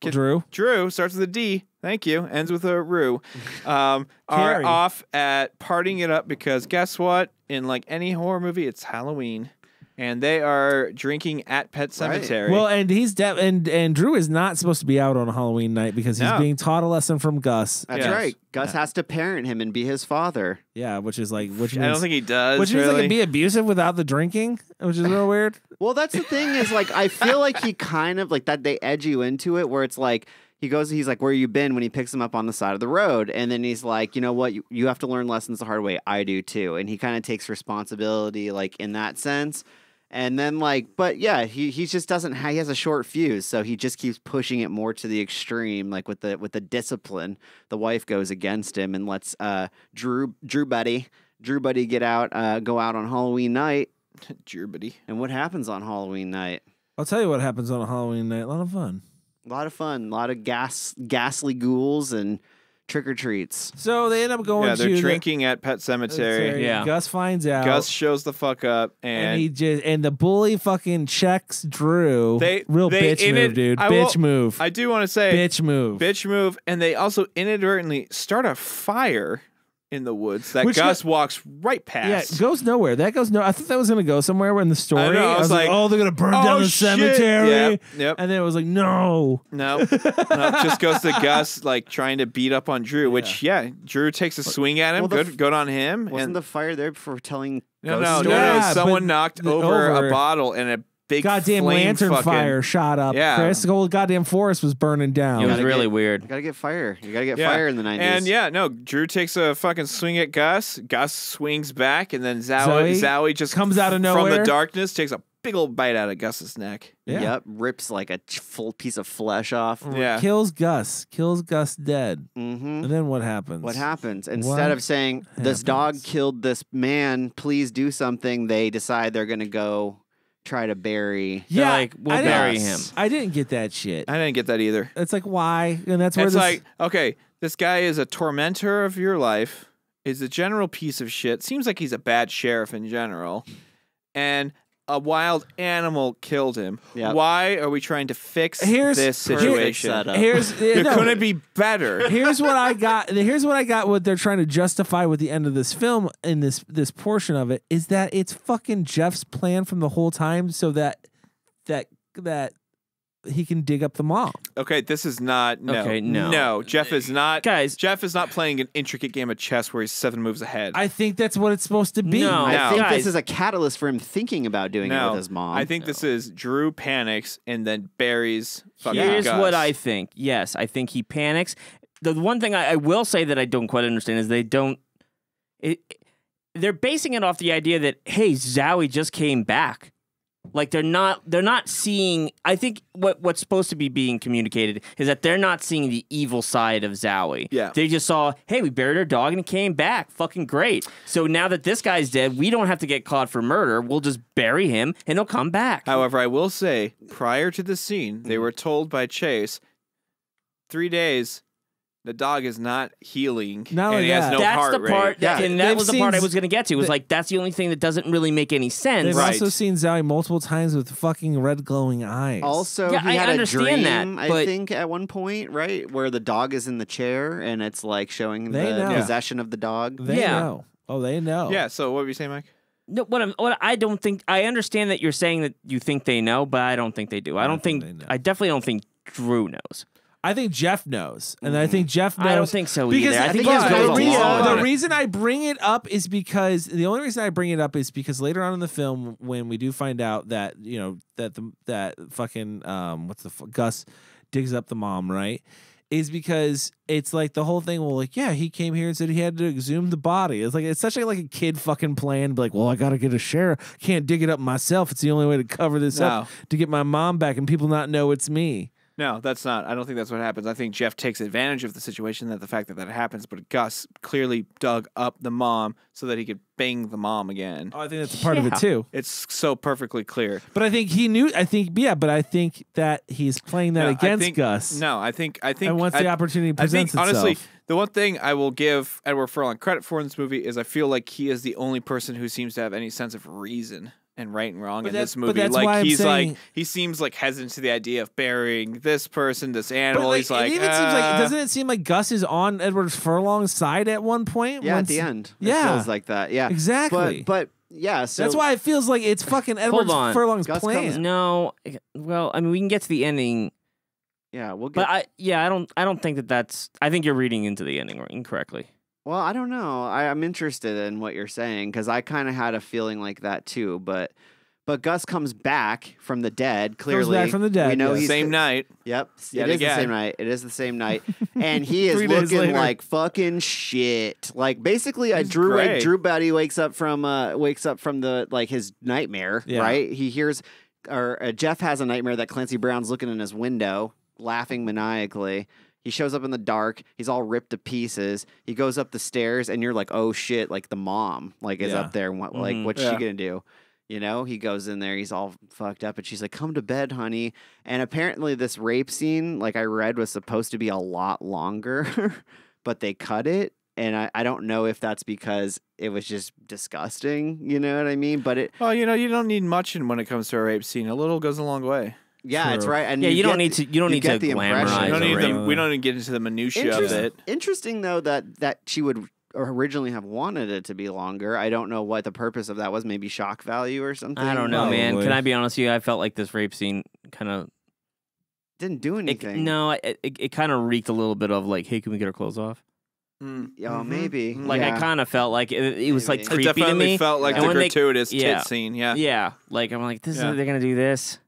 kid, Drew. Drew starts with a D. Thank you. Ends with a roo. Um, are off at partying it up because guess what? In like any horror movie, it's Halloween. And they are drinking at Pet Sematary. Right. Well, and he's de and and Drew is not supposed to be out on a Halloween night because he's no. being taught a lesson from Gus. That's yes. right. Gus yeah. has to parent him and be his father. Yeah, which is like which I means, don't think he does. Which really. means like be abusive without the drinking, which is a little weird. Well, that's the thing is like I feel like he kind of like that they edge you into it where it's like. He goes, he's like, where you been when he picks him up on the side of the road? And then he's like, you know what? You, you have to learn lessons the hard way. I do too. And he kind of takes responsibility like in that sense. And then like, but yeah, he, he just doesn't, ha he has a short fuse. So he just keeps pushing it more to the extreme. Like with the, with the discipline, the wife goes against him and lets uh, Drew, Drew buddy, Drew buddy get out, uh, go out on Halloween night. Drew buddy. And what happens on Halloween night? I'll tell you what happens on a Halloween night. A lot of fun. A lot of fun, a lot of gas, ghastly ghouls and trick or treats. So they end up going. Yeah, they're to drinking the, at Pet Sematary. Yeah, Gus finds out. Gus shows the fuck up, and, and he just and the bully fucking checks Drew. They real they bitch move, dude. I bitch will, move. I do want to say bitch move, bitch move, and they also inadvertently start a fire in the woods that Which Gus got, walks right past. Yeah, goes nowhere. That goes no. I thought that was gonna go somewhere. We're in the story. I, know, I, was, I was like, like, oh, they're gonna burn oh, down the shit. Sematary. Yep, yep. And then it was like, no, no, nope. nope. Just goes to Gus, like trying to beat up on Drew. Yeah. Which yeah, Drew takes a well, swing at him. Well, good, good on him. Wasn't and, the fire there before telling? No, no, no, yeah, someone knocked over, over a bottle and a big goddamn lantern fucking, fire shot up. Yeah, Chris, the whole goddamn forest was burning down. It was really get, weird. You gotta get fire. You gotta get yeah. fire in the nineties. And yeah, no, Drew takes a fucking swing at Gus. Gus swings back, and then Zowie, Zowie, Zowie just comes out of nowhere from the darkness, takes a big old bite out of Gus's neck. Yeah. Yep, rips like a full piece of flesh off. Yeah, kills Gus. Kills Gus dead. Mm-hmm. And then what happens? What happens? Instead what of saying happens? This dog killed this man, please do something. They decide they're gonna go. Try to bury yeah like we'll bury him. I didn't get that shit. I didn't get that either. It's like why? And that's where it's this... like okay, this guy is a tormentor of your life, is a general piece of shit, seems like he's a bad sheriff in general, and a wild animal killed him. Yep. Why are we trying to fix here's, this situation? Here's, here's It no, couldn't be better. Here's what I got. Here's what I got. What they're trying to justify with the end of this film in this this portion of it is that it's fucking Jeff's plan from the whole time, so that that that he can dig up the mom. Okay, this is not. No, okay, no, no. Jeff is not. Guys, Jeff is not playing an intricate game of chess where he's seven moves ahead. I think that's what it's supposed to be. No, I no. think guys. this is a catalyst for him thinking about doing no. it with his mom. I think no. this is Drew panics and then buries. Fucking Here's Gus. what I think. Yes, I think he panics. The one thing I, I will say that I don't quite understand is they don't. It, they're basing it off the idea that hey, Zowie just came back. Like they're not, they're not seeing. I think what what's supposed to be being communicated is that they're not seeing the evil side of Zowie. Yeah, they just saw, hey, we buried our dog and it came back, fucking great. So now that this guy's dead, we don't have to get caught for murder. We'll just bury him and he'll come back. However, I will say, prior to the scene, they were told by Chase, three days. The dog is not healing. No, and he yeah. has no that's heart the part rate. That, yeah. And that They've was the part I was going to get to. It was the, like, that's the only thing that doesn't really make any sense. They've right. also seen Zowie multiple times with fucking red glowing eyes. Also, yeah, he I had understand a dream, that, but... I think, at one point, right? Where the dog is in the chair, and it's, like, showing they the know. possession of the dog. They yeah. know. Oh, they know. Yeah, so what were you saying, Mike? No, what I'm, what I don't think... I understand that you're saying that you think they know, but I don't think they do. I, I don't think... think I definitely don't think Drew knows. I think Jeff knows, and I think Jeff knows. I don't think so either. I think the, reason, the reason I bring it up is because the only reason I bring it up is because later on in the film, when we do find out that you know that the that fucking um what's the f Gus digs up the mom, right? Is because it's like the whole thing. Well, like yeah, he came here and said he had to exhume the body. It's like it's such a, like a kid fucking plan. Like, well, I gotta get a sheriff. Can't dig it up myself. It's the only way to cover this no. up to get my mom back and people not know it's me. No, that's not. I don't think that's what happens. I think Jeff takes advantage of the situation, that the fact that that happens, but Gus clearly dug up the mom so that he could bang the mom again. Oh, I think that's a part yeah. of it too. It's so perfectly clear. But I think he knew. I think yeah. But I think that he's playing that no, against think, Gus. No, I think I think. And once I, the opportunity presents I think, itself, honestly, the one thing I will give Edward Furlong credit for in this movie is I feel like he is the only person who seems to have any sense of reason. and right and wrong but in this movie. Like he's saying, like he seems like hesitant to the idea of burying this person, this animal. Like, he's like, it even uh, seems like doesn't it seem like Gus is on Edward Furlong's side at one point? Yeah, once, at the end. Yeah, it feels like that. Yeah, exactly. But, but yeah, so that's why it feels like it's fucking Edward Furlong's Gus plan. Comes, no, well, I mean, we can get to the ending. Yeah, we'll get. But I, yeah, I don't, I don't think that that's. I think you're reading into the ending incorrectly. Well, I don't know. I, I'm interested in what you're saying because I kind of had a feeling like that too. But, but Gus comes back from the dead. Clearly, comes back from the dead. We know yeah. he's same the, night. Yep, Yet it is again. the same night. It is the same night, and he is looking like fucking shit. Like basically, I Drew great. Drew Buddy wakes up from uh wakes up from the like his nightmare. Yeah. Right, he hears or uh, Jeff has a nightmare that Clancy Brown's looking in his window, laughing maniacally. He shows up in the dark. He's all ripped to pieces. He goes up the stairs, and you're like, "Oh shit!" Like the mom, like is yeah. up there, and what, mm-hmm. like what's yeah. she gonna do? You know? He goes in there. He's all fucked up, and she's like, "Come to bed, honey." And apparently, this rape scene, like I read, was supposed to be a lot longer, but they cut it. And I, I don't know if that's because it was just disgusting. You know what I mean? But it. Well, you know, you don't need much in when it comes to a rape scene. A little goes a long way. Yeah, True. It's right. And yeah, you, you don't need to. You don't you need to glamorize. Don't need the, we don't even get into the minutiae Interest, of it. Interesting though that that she would originally have wanted it to be longer. I don't know what the purpose of that was. Maybe shock value or something. I don't know, Probably. man. Can I be honest with you? I felt like this rape scene kind of didn't do anything. It, no, it it, it kind of reeked a little bit of like, hey, can we get our clothes off? Mm. Oh, maybe. Like yeah. I kind of felt like it, it was maybe. like creepy it definitely to me. Felt like yeah. the gratuitous they, yeah, tit scene. Yeah, yeah. Like I'm like, this yeah. is they're gonna do this.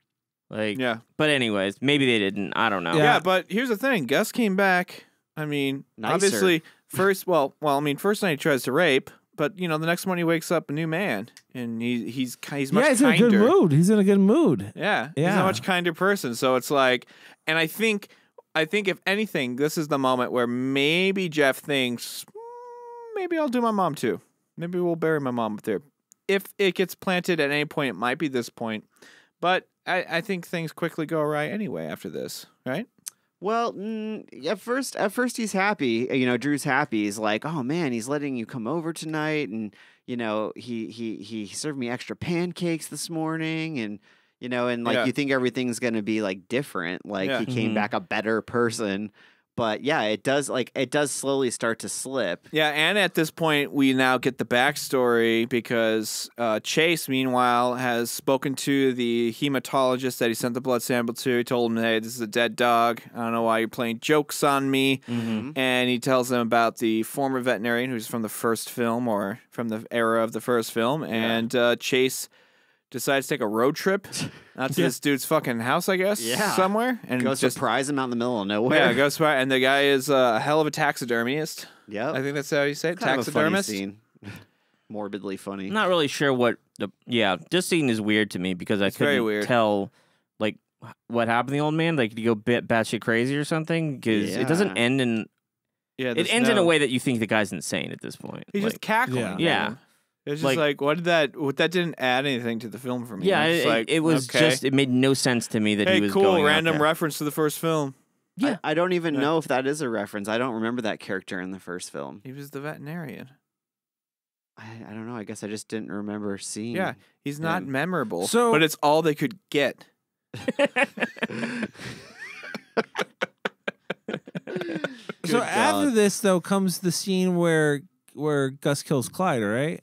Like, yeah. But anyways, maybe they didn't. I don't know. Yeah, yeah, but here's the thing. Gus came back. I mean, Nicer. obviously, first, well, well, I mean, first night he tries to rape, but, you know, the next morning he wakes up a new man, and he, he's he's much yeah, he's kinder. Yeah, he's in a good mood. He's in a good mood. Yeah. yeah. He's a much kinder person, so it's like, and I think, I think if anything, this is the moment where maybe Jeff thinks, mm, maybe I'll do my mom, too. Maybe we'll bury my mom up there. If it gets planted at any point, it might be this point, but I, I think things quickly go awry anyway after this, right? Well, mm, at first, at first he's happy. You know, Drew's happy. He's like, "Oh man, he's letting you come over tonight," and you know, he he he served me extra pancakes this morning, and you know, and like yeah. you think everything's gonna be like different. Like yeah. he came mm-hmm. back a better person. But yeah, it does like it does slowly start to slip. Yeah, and at this point, we now get the backstory because uh, Chase, meanwhile, has spoken to the hematologist that he sent the blood sample to. He told him, "Hey, this is a dead dog. I don't know why you're playing jokes on me." Mm-hmm. And he tells him about the former veterinarian who's from the first film or from the era of the first film. Yeah. And uh, Chase decides to take a road trip out to yeah. this dude's fucking house, I guess, yeah. somewhere. And go just, surprise him out in the middle of nowhere. Yeah, go surprise. And the guy is uh, a hell of a taxidermist. Yeah. I think that's how you say it. Kind taxidermist. Of a funny scene. Morbidly funny. I'm not really sure what the. Yeah, this scene is weird to me because I it's couldn't very weird. tell, like, what happened to the old man. Like, did he go bit batshit crazy or something? Because yeah. it doesn't end in. Yeah, it ends no. in a way that you think the guy's insane at this point. He's like, just cackling. Yeah. yeah. It's just like, like, what did that? What that didn't add anything to the film for me. Yeah, it, like, it was okay. just it made no sense to me that hey, he was cool going random out there. reference to the first film. Yeah, I, I don't even yeah. know if that is a reference. I don't remember that character in the first film. He was the veterinarian. I, I don't know. I guess I just didn't remember seeing. Yeah, he's not him. memorable. So, but it's all they could get. So God. after this, though, comes the scene where where Gus kills Clyde. Right.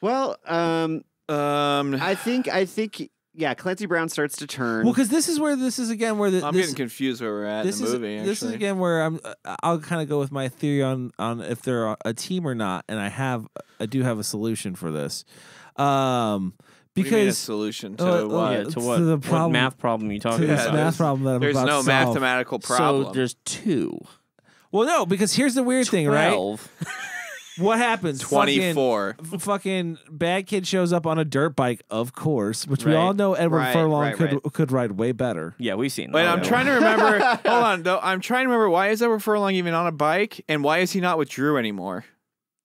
Well, um, um, I think, I think, yeah, Clancy Brown starts to turn. Well, because this is where this is again where the, I'm this, getting confused where we're at in the is, movie. Actually. This is again where I'm. I'll kind of go with my theory on on if they're a team or not, and I have I do have a solution for this. Um, because what do you mean a solution to uh, what? Yeah, to what? To the problem, what math problem you talking to about? This math problem that I'm there's about no to solve. mathematical problem. So there's two. Well, no, because here's the weird thing, right? Twelve. What happens? twenty-four. Fucking, fucking bad kid shows up on a dirt bike, of course, which right. we all know Edward right, Furlong right, could right. could ride way better. Yeah, we've seen. Wait, I'm way. trying to remember. Hold on, though. I'm trying to remember why is Edward Furlong even on a bike, and why is he not with Drew anymore?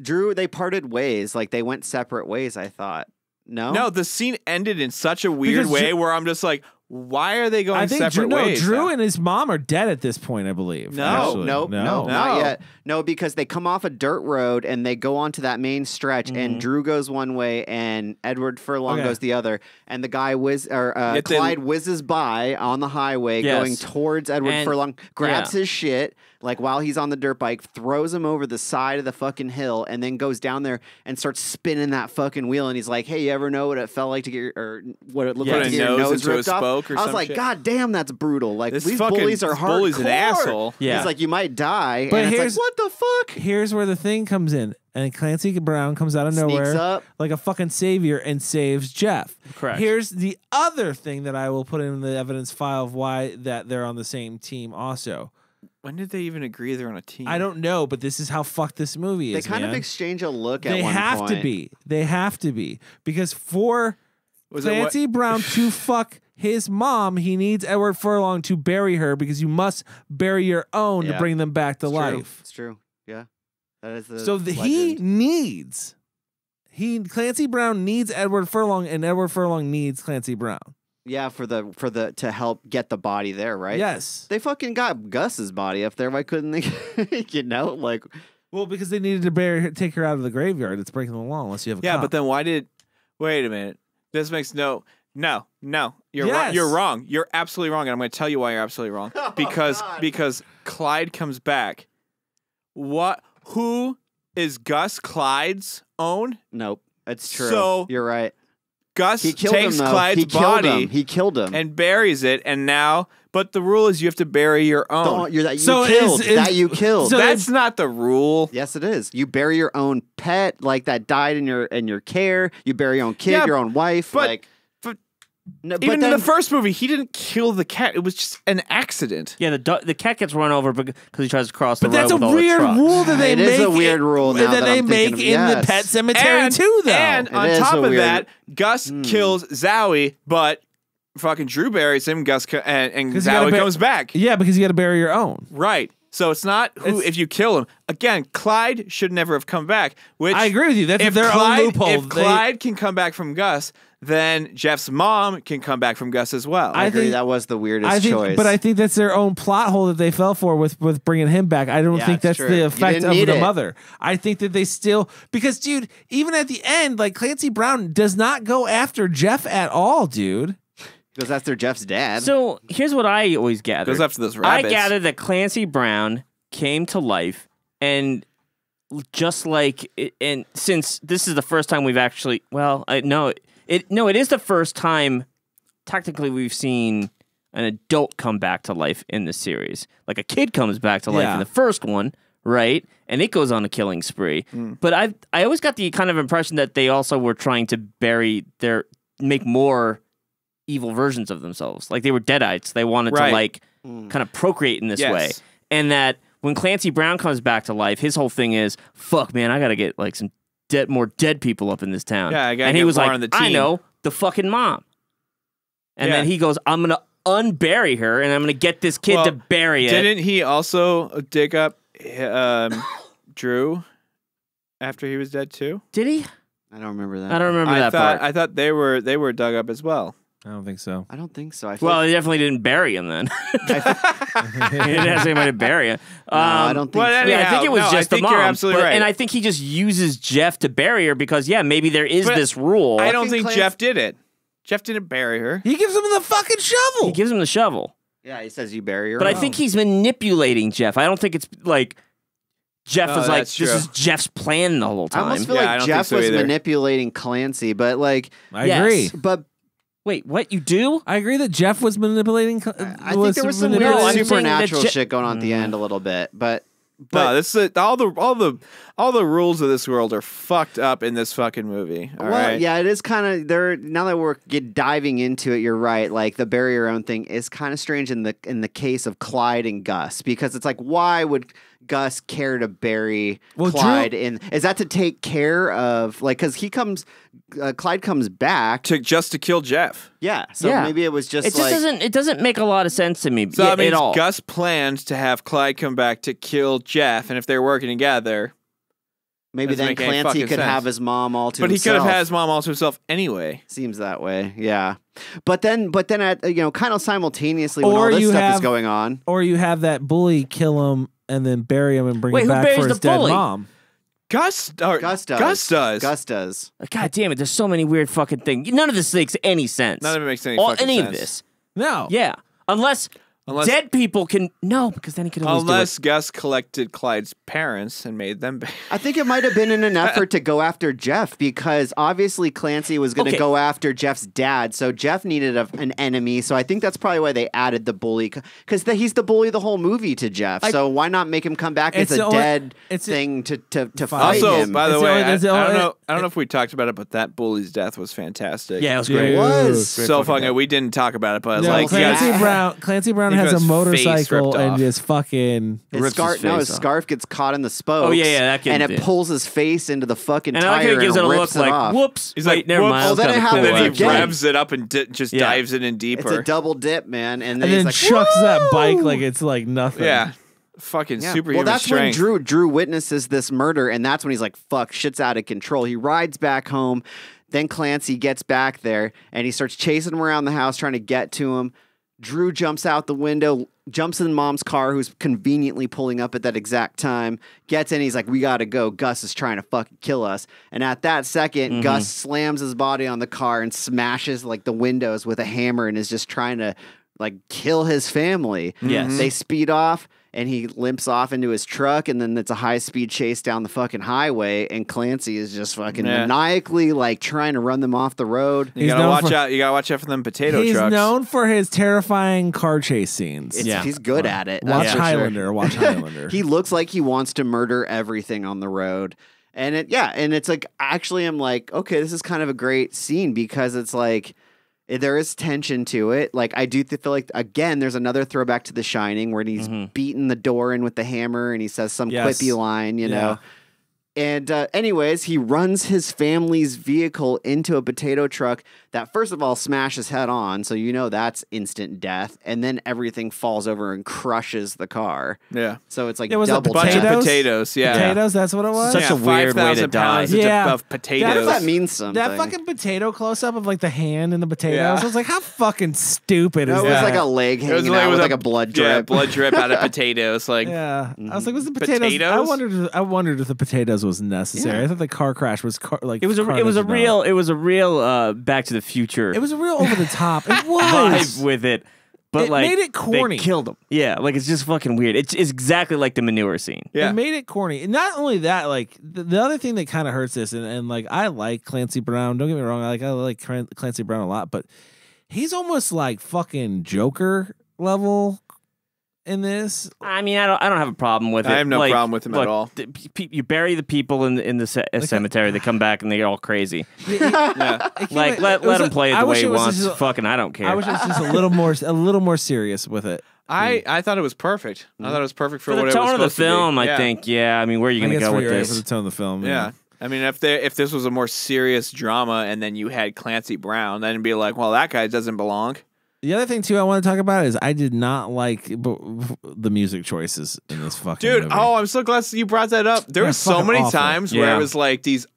Drew, they parted ways. Like they went separate ways. I thought. No, no. The scene ended in such a weird because way where I'm just like, Why are they going I think separate Drew, no, ways? Drew now? and his mom are dead at this point, I believe. No, nope, no, no, not yet. No, because they come off a dirt road and they go onto that main stretch, mm-hmm. and Drew goes one way and Edward Furlong okay. goes the other, and the guy whiz or uh, Clyde whizzes by on the highway yes. going towards Edward and, Furlong, grabs yeah. his shit. Like while he's on the dirt bike, throws him over the side of the fucking hill, and then goes down there and starts spinning that fucking wheel. And he's like, "Hey, you ever know what it felt like to get your or what it looked yeah, like to get nose your nose ripped off?" Or I was like, shit. "God damn, that's brutal! Like this these fucking, bullies are hardcore. Bully's an asshole." Yeah. He's like, "You might die." But and here's it's like, what the fuck. Here's where the thing comes in, and Clancy Brown comes out of Sneaks nowhere up. like a fucking savior and saves Jeff. Correct. Here's the other thing that I will put in the evidence file of why that they're on the same team also. When did they even agree they're on a team? I don't know, but this is how fucked this movie is. They kind man. of exchange a look at they one point. They have to be. They have to be. Because for Was Clancy Brown to fuck his mom, he needs Edward Furlong to bury her because you must bury your own yeah. to bring them back to it's life. True. It's true. Yeah. That is the so the, he needs, he Clancy Brown needs Edward Furlong, and Edward Furlong needs Clancy Brown. Yeah, for the for the to help get the body there, right? Yes, they fucking got Gus's body up there. Why couldn't they? You know, like, well, because they needed to bury her, take her out of the graveyard. It's breaking the law unless you have a yeah. Cop. But then why did? Wait a minute. This makes no, no, no. You're yes. wrong. You're wrong. You're absolutely wrong, and I'm going to tell you why you're absolutely wrong. Oh, because God. because Clyde comes back. What? Who is Gus Clyde's own? Nope, it's true. So you're right. Gus he takes him, Clyde's he body, him. he killed him, and buries it. And now, but the rule is you have to bury your own. Don't, you're that you so killed. Is, is, that you killed. So that's not the rule. Yes, it is. You bury your own pet, like that died in your in your care. You bury your own kid, yeah, your own wife. But, like, but, no, even but in then, the first movie, he didn't kill the cat. It was just an accident. Yeah, the the cat gets run over because he tries to cross the but road. But that's with a weird rule that they it make. It is a weird rule now that, that they I'm make of, in yes. the Pet Sematary too, though. And it on top of weird... that. Gus mm. kills Zowie, but fucking Drew buries him. Gus and, and Zowie comes back. Yeah, because you got to bury your own. Right. So it's not who it's, if you kill him. Again, Clyde should never have come back. Which I agree with you. That's if their Clyde, own loophole. If they, Clyde can come back from Gus, then Jeff's mom can come back from Gus as well. I, I agree. Think, that was the weirdest I think, choice. But I think that's their own plot hole that they fell for with with bringing him back. I don't yeah, think that's true. the effect of the it. mother. I think that they still because, dude, even at the end, like Clancy Brown does not go after Jeff at all, dude. Goes after Jeff's dad. So here's what I always gather. Goes after those rabbits. I gathered that Clancy Brown came to life, and just like, and since this is the first time we've actually, well, I, no, it no, it is the first time technically we've seen an adult come back to life in the series. Like a kid comes back to life yeah. in the first one, right? And it goes on a killing spree. Mm. But I I always got the kind of impression that they also were trying to bury their make more. evil versions of themselves. Like they were deadites. They wanted right. to like mm. kind of procreate in this yes. way. And that when Clancy Brown comes back to life, his whole thing is, fuck man, I gotta get like some dead, more dead people up in this town. Yeah, I gotta and he was like, on the team. I know, the fucking mom. And yeah. then he goes, I'm gonna unbury her and I'm gonna get this kid well, to bury it. Didn't he also dig up um, Drew after he was dead too? Did he? I don't remember that. I don't remember I that thought, part. I thought they were they were dug up as well. I don't think so. I don't think so. I well, like they definitely didn't bury him then. He didn't have anybody to bury him. Um, no, I don't think well, so. Anyhow, yeah, I think it was no, just I the mom. You're absolutely but, right. And I think he just uses Jeff to bury her because, yeah, maybe there is but this rule. I don't I think, think Jeff did it. Jeff didn't bury her. He gives him the fucking shovel. He gives him the shovel. Yeah, he says you bury her. But home. I think he's manipulating Jeff. I don't think it's like... Jeff oh, was like, this true. is Jeff's plan the whole time. I almost feel yeah, like Jeff so was either. manipulating Clancy, but like... I yes, agree. But... Wait, what you do? I agree that Jeff was manipulating. I, I was think there was some weird supernatural shit going on at the mm. end a little bit, but but no, this is, all the all the all the rules of this world are fucked up in this fucking movie. All well, right? yeah, it is kind of there. Now that we're get diving into it, you're right. Like the bury your own thing is kind of strange in the in the case of Clyde and Gus because it's like why would Gus care to bury well, Clyde Drew, in? Is that to take care of like because he comes, uh, Clyde comes back to just to kill Jeff. Yeah, so yeah. maybe it was just. It just like, doesn't. It doesn't make a lot of sense to me. So that means at all. Gus planned to have Clyde come back to kill Jeff, and if they're working together, Maybe Doesn't then Clancy could sense. have his mom all to but himself. But he could have had his mom all to himself anyway. Seems that way, yeah. But then, but then at, you know, kind of simultaneously or when all this you stuff have, is going on. Or you have that bully kill him and then bury him and bring Wait, him back for his dead bully? mom. Gus, or, Gus does. Gus does. Gus does. God damn it, there's so many weird fucking things. None of this makes any sense. None of it makes any all, fucking any sense. Any of this. No. Yeah. Unless... Unless, dead people can no, because then he could always unless do it. Gus collected Clyde's parents and made them. I think it might have been in an effort to go after Jeff because obviously Clancy was going to okay. go after Jeff's dad, so Jeff needed a, an enemy. So I think that's probably why they added the bully because he's the bully the whole movie to Jeff. I, so why not make him come back as a only, dead it's thing a, to to to fight also, him? Also, by the it's way, only, I, the only, I don't know. I don't know if we talked about it, but that bully's death was fantastic. Yeah, it was great. It was so fucking. Good. We didn't talk about it, but no, like Clancy yeah. Brown, Clancy Brown. has a motorcycle and just fucking his scarf. No, his off. scarf gets caught in the spokes. Oh yeah, yeah, that and it did. pulls his face into the fucking and tire. And it gives and it a look it like, off. "Whoops!" He's like, Wait, "Never mind." Oh, then it happens again. He revs it up and di just yeah. dives it in deeper. It's a double dip, man. And then, and then like, chucks Whoa! that bike like it's like nothing. Yeah. Fucking yeah. superhuman Well, that's strength. when Drew Drew witnesses this murder, and that's when he's like, "Fuck, shit's out of control." He rides back home. Then Clancy gets back there, and he starts chasing him around the house, trying to get to him. Drew jumps out the window, jumps in Mom's car, who's conveniently pulling up at that exact time, gets in, he's like, we gotta go, Gus is trying to fucking kill us. And at that second, mm-hmm. Gus slams his body on the car and smashes, like, the windows with a hammer and is just trying to, like, kill his family. Yes. Mm-hmm. They speed off, and he limps off into his truck, and then it's a high-speed chase down the fucking highway, and Clancy is just fucking yeah. maniacally, like, trying to run them off the road. You he's gotta watch for, out. You gotta watch out for them potato he's trucks. He's known for his terrifying car chase scenes. It's, yeah. He's good at it. Watch yeah. Highlander. Sure. Watch Highlander. He looks like he wants to murder everything on the road. And, it, yeah, and it's, like, actually I'm like, okay, this is kind of a great scene because it's, like... There is tension to it. Like, I do feel like, again, there's another throwback to The Shining where he's mm-hmm. beating the door in with the hammer and he says some yes. quippy line, you yeah. know. And uh, anyways, he runs his family's vehicle into a potato truck that, first of all, smashes head on. So, you know, that's instant death. And then everything falls over and crushes the car. Yeah. So it's like it was double a bunch death. of potatoes. Yeah. Potatoes. That's what it was. Such yeah, a weird way to die. Yeah. Of potatoes. That, that means something. That fucking potato close up of like the hand and the potatoes. Yeah. I was like, how fucking stupid no, is that? It was like a leg hanging it was, out it was with a, like a blood drip. Yeah, blood drip out of potatoes. Like, yeah. Mm-hmm. I was like, was the potatoes? potatoes? I wondered. I wondered if the potatoes was necessary. Yeah. I thought the car crash was car, like it was a it was a not. real it was a real uh, Back to the Future. It was a real over the top. It was with it, but it like made it corny. They killed him. Yeah, like it's just fucking weird. It's, it's exactly like the manure scene. Yeah, it made it corny. And not only that, like the, the other thing that kind of hurts this, and, and like I like Clancy Brown. Don't get me wrong. I like I like Clancy Brown a lot, but he's almost like fucking Joker level. In this, I mean, I don't, I don't have a problem with it. I have no like, problem with him look, at all. You bury the people in the, in the like cemetery. They come back and they're all crazy. It, it, yeah. Like let let a, him play it the I way he wants. A, Fucking, I don't care. I wish it was just a little more a little more serious with it. I, I thought it was perfect. I thought it was perfect for, for what it was supposed to be. The tone of the film, I yeah. think. Yeah, I mean, where are you going to go with right, this? For the tone of the film, yeah. yeah. I mean, if they if this was a more serious drama, and then you had Clancy Brown, then it'd be like, well, that guy doesn't belong. The other thing, too, I want to talk about is I did not like the music choices in this fucking Dude, movie. Oh, I'm so glad you brought that up. There yeah, was so many awful. times yeah. where it was like these,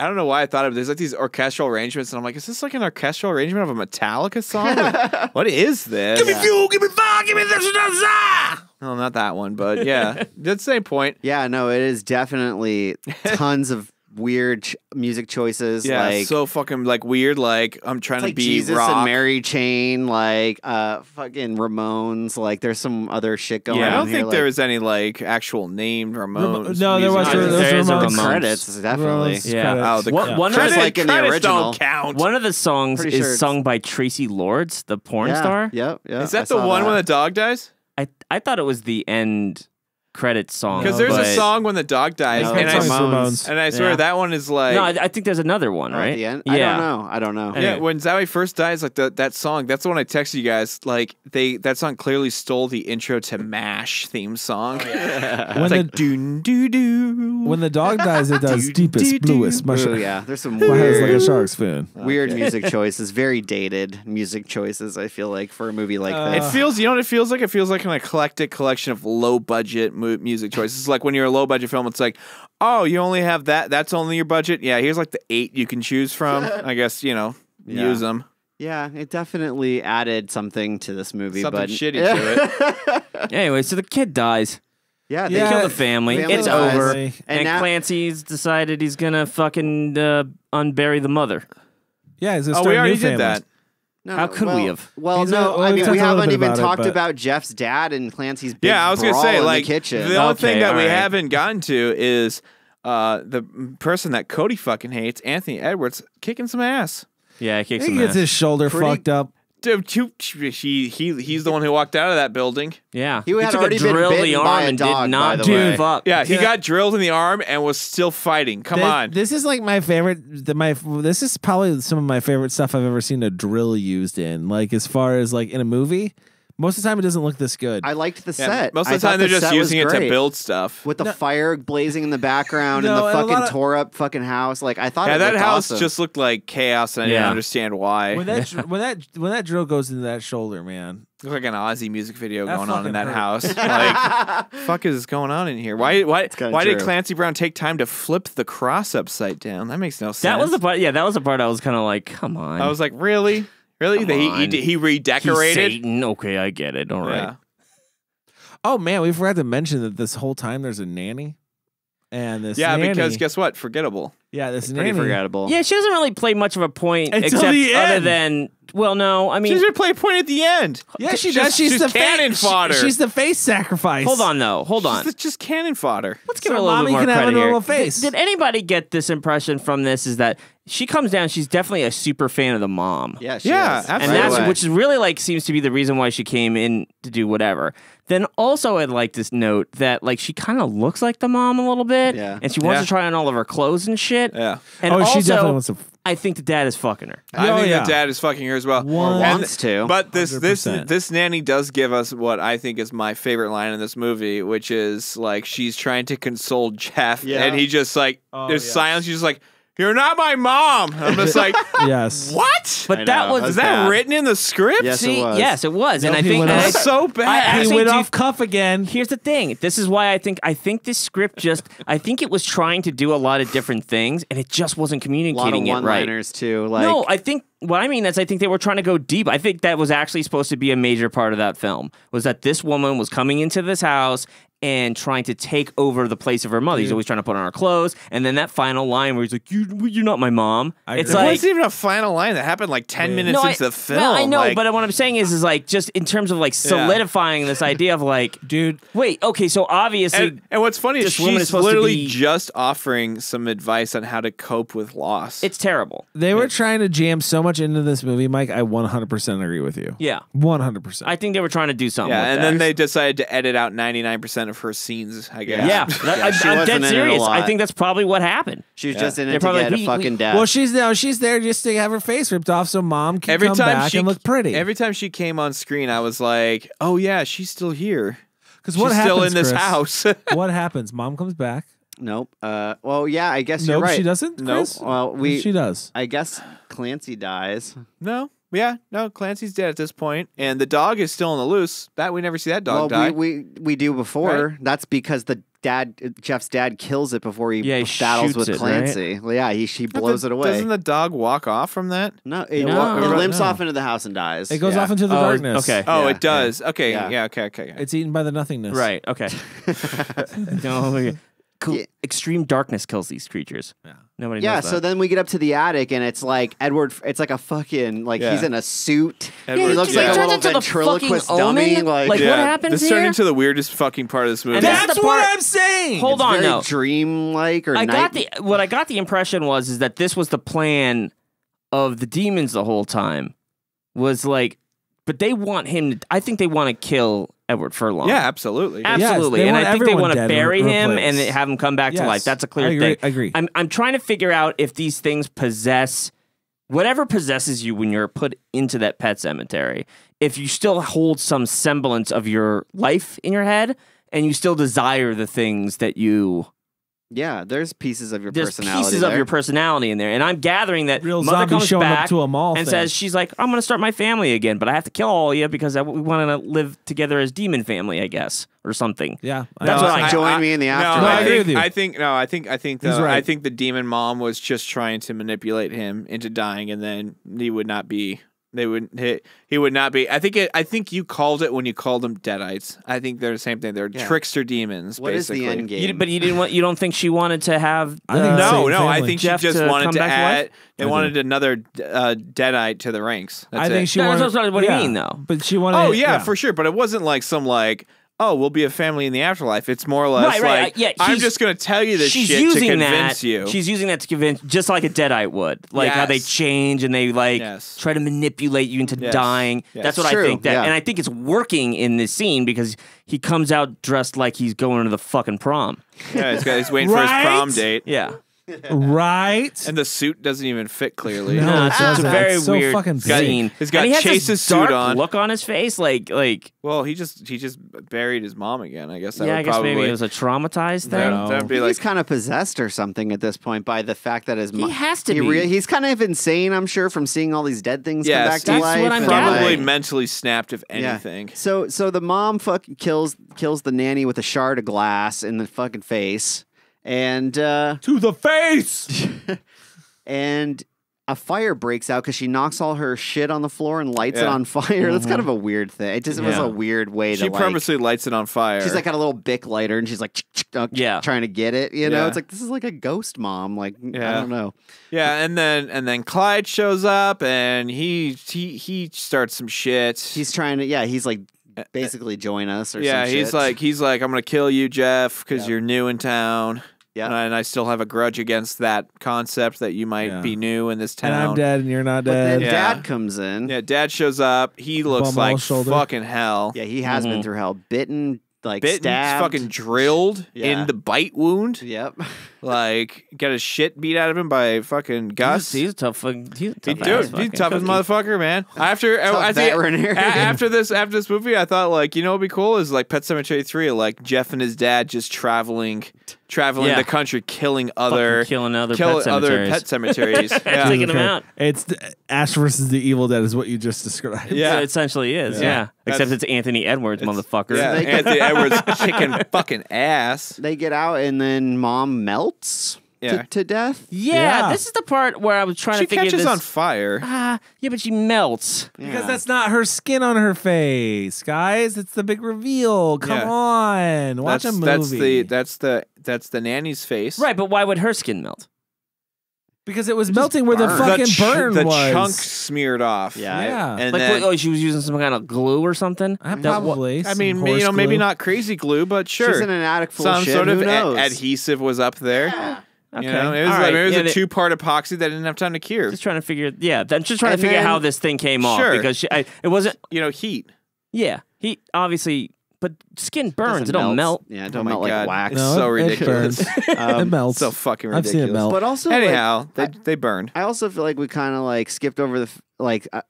I don't know why I thought of it, there's like these orchestral arrangements, and I'm like, is this like an orchestral arrangement of a Metallica song? Like, what is this? Give me fuel, give me fire, give me this and that. No, not that one, but yeah, that's the same point. Yeah, no, it is definitely tons of weird music choices, yeah, like so fucking like weird. Like I'm trying to like be Jesus rock. and Mary Chain, like uh, fucking Ramones. Like there's some other shit going. Yeah, on I don't here, think like, there was any like actual named Ramones. Ram no, there was. There, there is Ramones. The credits definitely. Ramones, yeah, credits. Oh, the what, one credits, of the, like in the original. Count. One of the songs Pretty is sure sung by Traci Lords, the porn yeah, star. Yep, yeah, yeah, Is that I the one that. when the dog dies? I I thought it was the end credit song because there's a song when the dog dies no, and, I, Ramones. and I swear yeah. that one is like no I, I think there's another one right at the end? Yeah. I don't know I don't know yeah, yeah. When Zowie first dies, like the, that song, that's the one I texted you guys, like they that song clearly stole the intro to MASH theme song. Oh, yeah. When it's the, like doo doo doo when the dog dies, it does deepest doo, bluest mushroom. Yeah, there's some weird like a shark's fin oh, weird okay. music choices, very dated music choices. I feel like for a movie like uh, that, it feels you know what it feels like it feels like an eclectic collection of low budget mu music choices. Like when you're a low budget film, it's like, oh, you only have that. That's only your budget. Yeah, here's like the eight you can choose from. I guess, you know, yeah. use them. Yeah, it definitely added something to this movie. Something but... shitty to it. Anyway, so the kid dies. Yeah, they yeah, kill the family. family it's dies. over. And, and now... Clancy's decided he's gonna fucking uh, unbury the mother. Yeah, it's a story oh, we already did that. No, How could well, we have? Well, he's no, a, well, I mean, we haven't even about talked it, but... about Jeff's dad and Clancy's big yeah, I was gonna brawl say, like, in the kitchen. The only okay, thing that we right. haven't gotten to is uh, the person that Cody fucking hates, Anthony Edwards, kicking some ass. Yeah, he kicks he some gets ass. his shoulder Pretty... fucked up. Dude, he, he, he's the one who walked out of that building. Yeah. He, he had already been drilled in the arm by a dog, and did not give up. Yeah, he yeah. got drilled in the arm and was still fighting. Come this, on. This is like my favorite. The, my, this is probably some of my favorite stuff I've ever seen a drill used in. Like, as far as like in a movie, most of the time it doesn't look this good. I liked the yeah, set. Most of the time they're the just using it to build stuff. With the no. fire blazing in the background no, and the and fucking of... tore up fucking house. Like, I thought yeah, it that house awesome. just looked like chaos, and I yeah. didn't understand why. When that, when, that, when that drill goes into that shoulder, man. Looks like an Aussie music video that going on in that hurt. house. Like, fuck is going on in here? Why Why? Why true. did Clancy Brown take time to flip the cross upside down? That makes no sense. That was the part, yeah, that was the part I was kind of like, come on. I was like, really? Really? He, he, he redecorated? He's Satan. Okay, I get it. All right. Yeah. Oh, man, we forgot to mention that this whole time there's a nanny. And this Yeah, nanny, because guess what? Forgettable. Yeah, this it's nanny. Pretty forgettable. Yeah, she doesn't really play much of a point Until except the end. other than, well, no, I mean. She's going to play a point at the end. Yeah, she does. She's, she's the cannon fodder. She, she's the face sacrifice. Hold on, though. Hold on. She's the, just cannon fodder. Let's give so her a little bit more credit have a here. Face. Did, did anybody get this impression from this is that she comes down, she's definitely a super fan of the mom. Yeah, she yeah, is. Absolutely. And that's, right which is really like seems to be the reason why she came in to do whatever. Then also I'd like to note that like she kind of looks like the mom a little bit. Yeah. And she wants yeah. to try on all of her clothes and shit. Yeah. And oh, also, she definitely wants to... I think the dad is fucking her. I oh, think yeah. the dad is fucking her as well. One. Wants to. But this, this this nanny does give us what I think is my favorite line in this movie, which is like she's trying to console Jeff yeah. and he just like oh, there's yeah. silence. She's just like, "You're not my mom." I'm just like, yes. What? But that was, was that bad. written in the script? Yes, See, it was. Yes, it was. No, and I think that's so bad. I actually, he went off cuff again. Here's the thing. This is why I think I think this script just I think it was trying to do a lot of different things, and it just wasn't communicating it right. A lot of one-liners too. Like, no, I think what I mean is I think they were trying to go deep. I think that was actually supposed to be a major part of that film was that this woman was coming into this house and trying to take over the place of her mother. He's always trying to put on her clothes. And then that final line where he's like, you, you're not my mom. I it's like, it wasn't even a final line that happened like ten yeah. minutes no, into I, the film. No, I know, like, but what I'm saying is, is like, just in terms of like solidifying yeah. this idea of like, dude, wait, okay, so obviously. And, and what's funny is she's is literally be, just offering some advice on how to cope with loss. It's terrible. They yeah. were trying to jam so much into this movie, Mike. I one hundred percent agree with you. Yeah. one hundred percent. I think they were trying to do something. Yeah, with and that. then they decided to edit out ninety-nine percent of her scenes, I guess. Yeah, that, yeah I, I'm dead serious. I think that's probably what happened. She was yeah. just in it They're to get like, a fucking dad. Well, she's now she's there just to have her face ripped off so mom can every come time back she, and look pretty. Every time she came on screen, I was like, "Oh yeah, she's still here." Because what she's happens? Still in this Chris, house. What happens? Mom comes back. Nope. Uh. Well, yeah. I guess nope, you're right. She doesn't. Nope. Chris? Well, we. She does. I guess Clancy dies. No. Yeah, no, Clancy's dead at this point, and the dog is still on the loose. That we never see that dog well, die. We, we we do before. Right. That's because the dad, Jeff's dad, kills it before he, yeah, he battles with it, Clancy. Right? Well, yeah, he she blows the, it away. Doesn't the dog walk off from that? No, it, no. it limps no. off into the house and dies. It goes yeah. off into the oh, darkness. Okay. Oh, yeah, it does. Yeah. Okay. Yeah. yeah. Okay. Okay. Yeah. It's eaten by the nothingness. Right. Okay. no. Cool. Yeah. Extreme darkness kills these creatures. Yeah. Nobody yeah, knows so that. Then we get up to the attic, and it's like Edward. It's like a fucking like yeah. he's in a suit. Edward, yeah, he looks yeah. like he a little ventriloquist dummy. Omen? Like, like yeah. what happens this here? This turned into the weirdest fucking part of this movie. And that's that's the part, what I'm saying. Hold it's on, very no. dreamlike or I got the what I got the impression was is that this was the plan of the demons the whole time. Was like, but they want him. To, I think they want to kill Edward Furlong. Yeah, absolutely. Absolutely. Yes, and I think they want to bury him and have him come back yes. to life. That's a clear I agree, thing. I agree. I'm, I'm trying to figure out if these things possess, whatever possesses you when you're put into that pet sematary, if you still hold some semblance of your life in your head and you still desire the things that you Yeah, there's pieces of your there's personality pieces there. of your personality in there, and I'm gathering that Real mother comes back up to a mall and thing. says she's like, "I'm going to start my family again, but I have to kill all of you because I, we want to live together as demon family, I guess, or something." Yeah, that's no, what I join I, me in the afterlife. No, I, I agree think, with you. I think no, I think I think the, right. I think the demon mom was just trying to manipulate him into dying, and then he would not be. They wouldn't hit. He would not be. I think. It, I think you called it when you called them Deadites. I think they're the same thing. They're yeah. trickster demons. What basically. is the end game? You, but you didn't want. You don't think she wanted to have? I think no, no. Family. I think Jeff she just to wanted to add. To they mm-hmm. wanted another uh, Deadite to the ranks. That's I think it. she. No, wanted, that's not what yeah. I mean, though. But she wanted. Oh yeah, yeah, for sure. But it wasn't like some like. Oh, we'll be a family in the afterlife. It's more or less right, right. like, yeah, I'm just going to tell you this she's shit using to convince that, you. She's using that to convince, just like a Deadite would. Like yes. how they change and they like yes. try to manipulate you into yes. dying. Yes. That's what True. I think. That, yeah. And I think it's working in this scene because he comes out dressed like he's going to the fucking prom. Yeah, he's, got, he's waiting right? for his prom date. Yeah. Right, and the suit doesn't even fit clearly. No, no it's, it's a very it's so weird fucking scene. He's got Chase's suit on. Look on his face, like like. Well, he just he just buried his mom again. I guess. That yeah, would I guess probably, maybe it was a traumatized thing. No. That'd be he's like, kind of possessed or something at this point by the fact that his mom. He has to he be. He's kind of insane, I'm sure, from seeing all these dead things yes, come back to life. That's what I'm probably like, mentally snapped, if anything. Yeah. So so the mom fuck kills kills the nanny with a shard of glass in the fucking face. And uh, to the face, and a fire breaks out because she knocks all her shit on the floor and lights yeah. it on fire. Mm-hmm. That's kind of a weird thing. It just yeah. was a weird way. She to, purposely like, lights it on fire. She's like got a little Bic lighter and she's like, ch ch uh, yeah, trying to get it. You know, yeah. it's like this is like a ghost mom. Like yeah. I don't know. Yeah, and then and then Clyde shows up and he he he starts some shit. He's trying to yeah. He's like. Basically join us or yeah, some shit. Yeah, he's like, he's like, I'm gonna kill you, Jeff, because yeah. you're new in town. Yeah, and I, and I still have a grudge against that concept that you might yeah. be new in this town. And I'm dead, and you're not dead. But then yeah. Dad comes in. Yeah, Dad shows up. He looks Bum like fucking hell. Yeah, he has mm-hmm. been through hell, bitten, like bitten, stabbed, fucking drilled yeah. in the bite wound. Yep, like got his shit beat out of him by fucking Gus. He's, he's a tough fucking. He's a tough, he, dude, fucking he's toughest motherfucker, man. After I, I think a, after this after this movie, I thought like you know what'd be cool is like Pet Sematary three, like Jeff and his dad just traveling. Traveling yeah. the country, killing other, killing other, kill pet, other pet cemeteries, yeah. taking them out. It's the, Ash versus the Evil Dead is what you just described. Yeah, it essentially is. Yeah, yeah. except it's Anthony Edwards, it's, motherfucker. Yeah, Anthony Edwards kicking fucking ass. They get out, and then Mom melts. Yeah. To, to death. Yeah, yeah, this is the part where I was trying she to figure this. She catches on fire. Ah, uh, yeah, but she melts yeah. because that's not her skin on her face, guys. It's the big reveal. Come yeah. on, watch that's, a movie. That's the that's the that's the nanny's face, right? But why would her skin melt? Because it was it melting where the fucking the burn the was. The chunk smeared off. Yeah, yeah. And like then, oh, she was using some kind of glue or something. Probably. I mean, you know, glue. maybe not crazy glue, but sure. She's in an attic full of shit. Some sort of ad adhesive was up there. Yeah. Okay. You know, it was, like, right. it was yeah, a two-part epoxy that I didn't have time to cure. Just trying to figure, yeah, I'm just trying and to figure then, out how this thing came off sure. because she, I, it wasn't, you know, heat. Yeah, heat obviously, but skin burns; it, it don't melt. Yeah, it don't oh melt like wax. No, so it ridiculous. Burns. Um, it melts. So fucking ridiculous. I've seen it melt. But also, anyhow, like, they I, they burn. I also feel like we kind of like skipped over the like uh,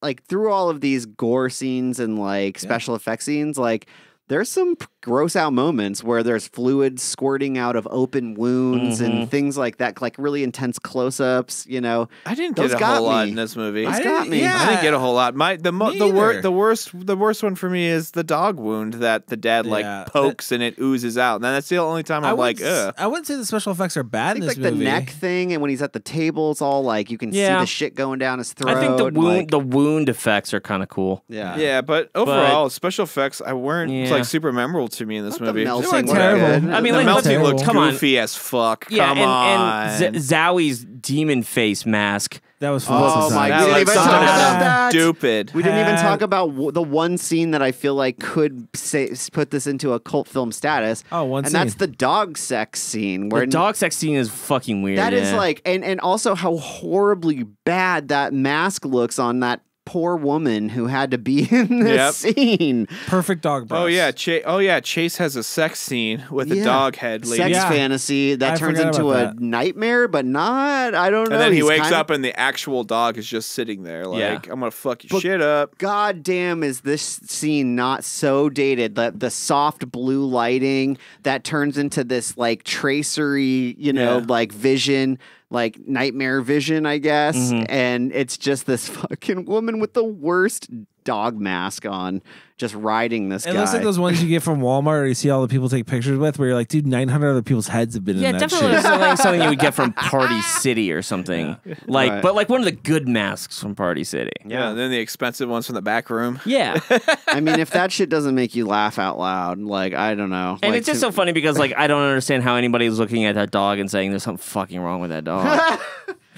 like through all of these gore scenes and like yeah. special effect scenes, like. There's some gross out moments where there's fluid squirting out of open wounds mm-hmm. and things like that, like really intense close-ups. You know, I didn't get a whole me. lot in this movie. Those I got me. Yeah. I didn't get a whole lot. My the mo me the worst the worst the worst one for me is the dog wound that the dad like yeah. pokes that, and it oozes out. And that's the only time I'm I like, ugh. I wouldn't say the special effects are bad. I think in this like movie. The neck thing, and when he's at the table, it's all like you can yeah. see the shit going down his throat. I think the wound like, the wound effects are kind of cool. Yeah, yeah, but overall but, special effects I weren't. Yeah. Like super memorable to me in this Not movie. The melting terrible. I mean, the like, melting looked goofy as fuck. Yeah, Come and, on, and Zowie's demon face mask. That was oh my god! We didn't even talk about that. Stupid. We didn't even talk about w the one scene that I feel like could say, put this into a cult film status. Oh, one and scene, and that's the dog sex scene. Where the dog sex scene is fucking weird. That yeah. is like, and and also how horribly bad that mask looks on that poor woman who had to be in this yep. scene. Perfect dog breath. Oh yeah, Ch- oh yeah, Chase has a sex scene with yeah. a dog head lady. Sex yeah. fantasy that I turns into a that. nightmare, but not, I don't know. And then he He's wakes kinda... up and the actual dog is just sitting there like, yeah. I'm gonna fuck your but shit up. God damn, is this scene not so dated, that the soft blue lighting that turns into this like tracery, you know, yeah. like vision, like nightmare vision, I guess. Mm-hmm. And it's just this fucking woman with the worst dog mask on just riding this it guy. It looks like those ones you get from Walmart or you see all the people take pictures with where you're like, dude, nine hundred other people's heads have been yeah, in that definitely shit. Definitely like something you would get from Party City or something. Yeah. Like, right. But like one of the good masks from Party City. Yeah, yeah. And then the expensive ones from the back room. Yeah. I mean, if that shit doesn't make you laugh out loud, like, I don't know. And like, it's just so funny because like, I don't understand how anybody is looking at that dog and saying there's something fucking wrong with that dog.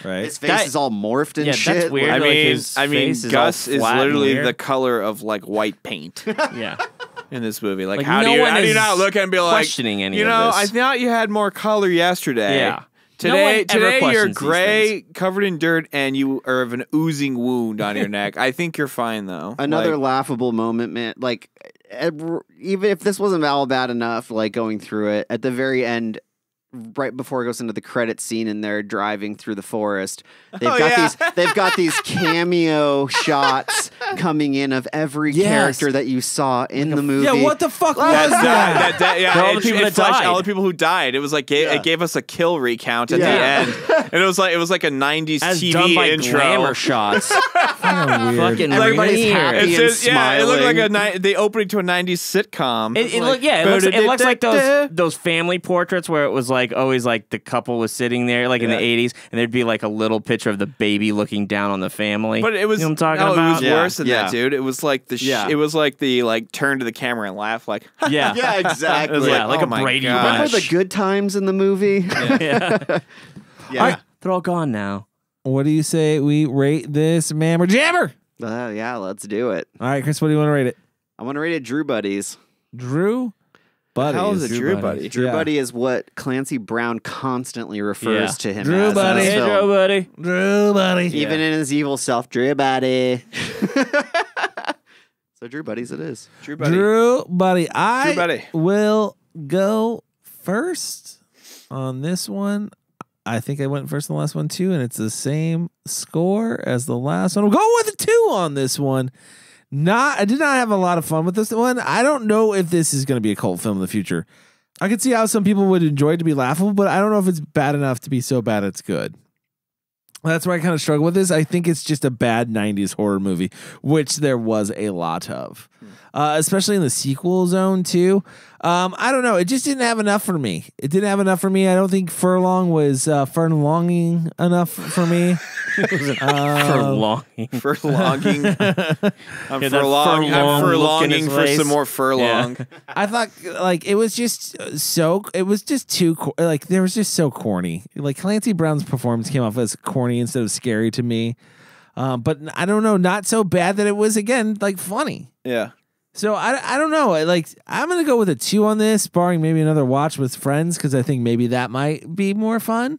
Right. His face that, is all morphed and yeah, shit. That's weird. I mean, like his I mean face Gus is, is literally the color of like white paint. yeah. In this movie. Like, like how, no do you, how do you not look and be like, questioning any you know, of this. I thought you had more color yesterday. Yeah. Today, no today you're gray, covered in dirt, and you are of an oozing wound on your neck. I think you're fine, though. Another like, laughable moment, man. Like, even if this wasn't all bad enough, like going through it, at the very end, right before it goes into the credit scene and they're driving through the forest, they've oh, got yeah. these they've got these cameo shots coming in of every yes. character that you saw in like the movie. Yeah, what the fuck was that? that, that, that yeah, all, it, the it flashed, all the people who died. It was like gave, yeah. it gave us a kill recount at yeah. the end. And it was like it was like a nineties As T V done by intro. Glamour shots. Fucking weird. Everybody's happy and just, smiling. Yeah, it looked like a the opening to a nineties sitcom. It, it like, look, yeah, it looks, it looks like those those family portraits where it was like Like always, like the couple was sitting there, like yeah. in the eighties, and there'd be like a little picture of the baby looking down on the family. But it was, you know what I'm talking no, about? It was yeah. worse than yeah. that, dude. It was like the, sh yeah. it was like the like turn to the camera and laugh, like yeah, yeah, exactly. It was yeah, like, like oh a Brady Bunch. Remember the good times in the movie? Yeah, yeah. yeah. All right, they're all gone now. What do you say we rate this Mammer Jammer? Uh, yeah, let's do it. All right, Chris, what do you want to rate it? I want to rate it Drew Buddies. Drew. How is it Drew, Drew Buddy? Buddy? Drew yeah. Buddy is what Clancy Brown constantly refers yeah. to him Drew as. Buddy. Hey, Drew Buddy. Drew Buddy. Even yeah. in his evil self, Drew Buddy. So Drew Buddies it is. Drew Buddy. Drew Buddy. I Drew Buddy. will go first on this one. I think I went first in the last one too, and it's the same score as the last one. We'll go with a two on this one. Not, I did not have a lot of fun with this one. I don't know if this is going to be a cult film in the future. I could see how some people would enjoy it to be laughable, but I don't know if it's bad enough to be so bad it's good. That's where I kind of struggle with this. I think it's just a bad nineties horror movie, which there was a lot of, uh, especially in the sequel zone too. Um, I don't know. It just didn't have enough for me. It didn't have enough for me. I don't think Furlong was uh, Furlonging enough for me. Uh, Furlonging. Furlonging. I'm, yeah, furlong, furlong I'm furlonging for some more furlong. Yeah. I thought like it was just so it was just too like there was just so corny. Like Clancy Brown's performance came off as corny instead of scary to me. Um, but I don't know, not so bad that it was again like funny. Yeah. So I, I don't know. I, like I'm gonna go with a two on this, barring maybe another watch with friends because I think maybe that might be more fun.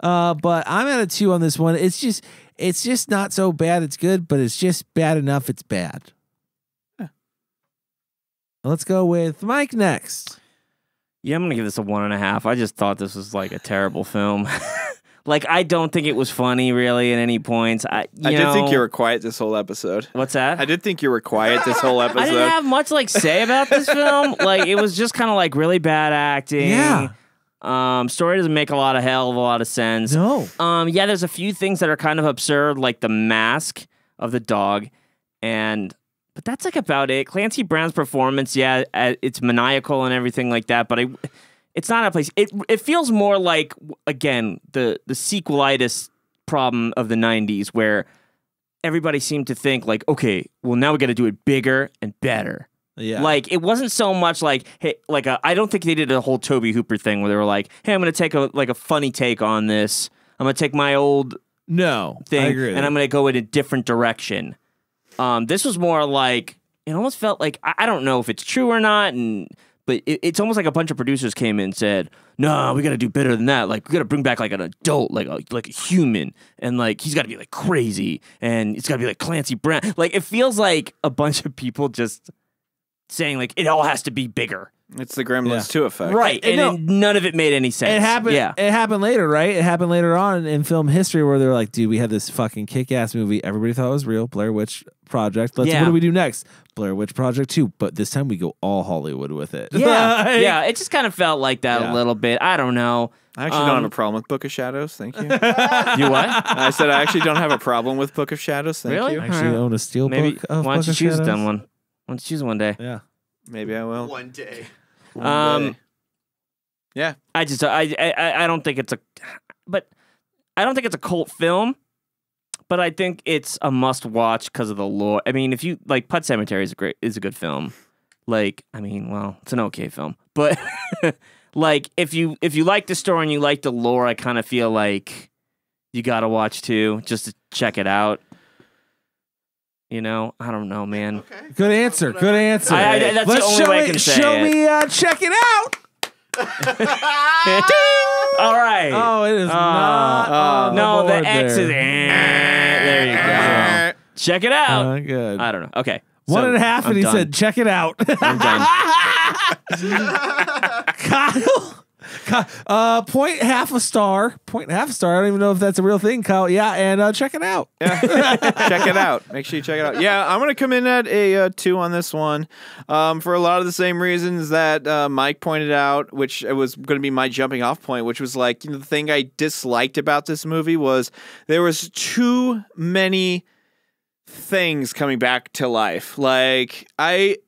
Uh, but I'm at a two on this one. It's just, it's just not so bad. It's good, but it's just bad enough. It's bad. Huh. Let's go with Mike next. Yeah, I'm gonna give this a one and a half. I just thought this was like a terrible film. Like I don't think it was funny really at any points. I, you I did know, think you were quiet this whole episode. What's that? I did think you were quiet this whole episode. I didn't have much like say about this film. Like it was just kind of like really bad acting. Yeah. Um, story doesn't make a lot of hell of a lot of sense. No. Um, yeah, there's a few things that are kind of absurd, like the mask of the dog, and but that's like about it. Clancy Brown's performance, yeah, it's maniacal and everything like that, but I, it's not a place. It it feels more like again the the sequelitis problem of the nineties, where everybody seemed to think like, okay, well now we got to do it bigger and better. Yeah. Like it wasn't so much like hey like a, I don't think they did a whole Toby Hooper thing where they were like, hey, I'm gonna take a like a funny take on this. I'm gonna take my old no thing I agree and I'm gonna go in a different direction. Um, this was more like it almost felt like I, I don't know if it's true or not, and But it, it's almost like a bunch of producers came in and said, no, we got to do better than that. Like, we got to bring back like an adult, like a, like a human. And like, he's got to be like crazy. And it's got to be like Clancy Brown. Like, it feels like a bunch of people just saying like, it all has to be bigger. It's the Gremlins yeah. two effect. Right. And, and no, none of it made any sense. It happened, yeah. it happened later, right? It happened later on in film history where they're like, dude, we had this fucking kick-ass movie. Everybody thought it was real. Blair Witch Project. Let's yeah. What do we do next? Blair Witch Project two, but this time we go all Hollywood with it. Yeah, like, yeah. It just kind of felt like that yeah. a little bit. I don't know. I actually um, don't have a problem with Book of Shadows. Thank you. You what? I said I actually don't have a problem with Book of Shadows. Thank really? you. I actually own a steel Maybe, book. Of why don't book you choose Shadows? Them one? Why don't you choose one day? Yeah. Maybe I will. One day. One um. Day. Yeah. I just I I I don't think it's a, but I don't think it's a cult film. But I think it's a must-watch because of the lore. I mean, if you like, Pet Sematary is a great is a good film. Like, I mean, well, it's an okay film, but like, if you if you like the story and you like the lore, I kind of feel like you gotta watch too, just to check it out. You know, I don't know, man. Okay. Good answer. Good answer. I, I, that's Let's the only show way I can me, say show it. me. Uh, check it out. All right. Oh, it is uh, not. Uh, no, the, the X there. is. There you go. Check it out. Uh, good. I don't know. Okay. One so and a half, I'm and he done. said, "Check it out." I'm done. Kyle. Kyle uh, point half a star. Point half a star. I don't even know if that's a real thing, Kyle. Yeah, and uh, check it out. Yeah. Check it out. Make sure you check it out. Yeah, I'm gonna come in at a uh, two on this one, um, for a lot of the same reasons that uh, Mike pointed out, which was gonna be my jumping off point, which was like, you know, the thing I disliked about this movie was there was too many things coming back to life. Like I.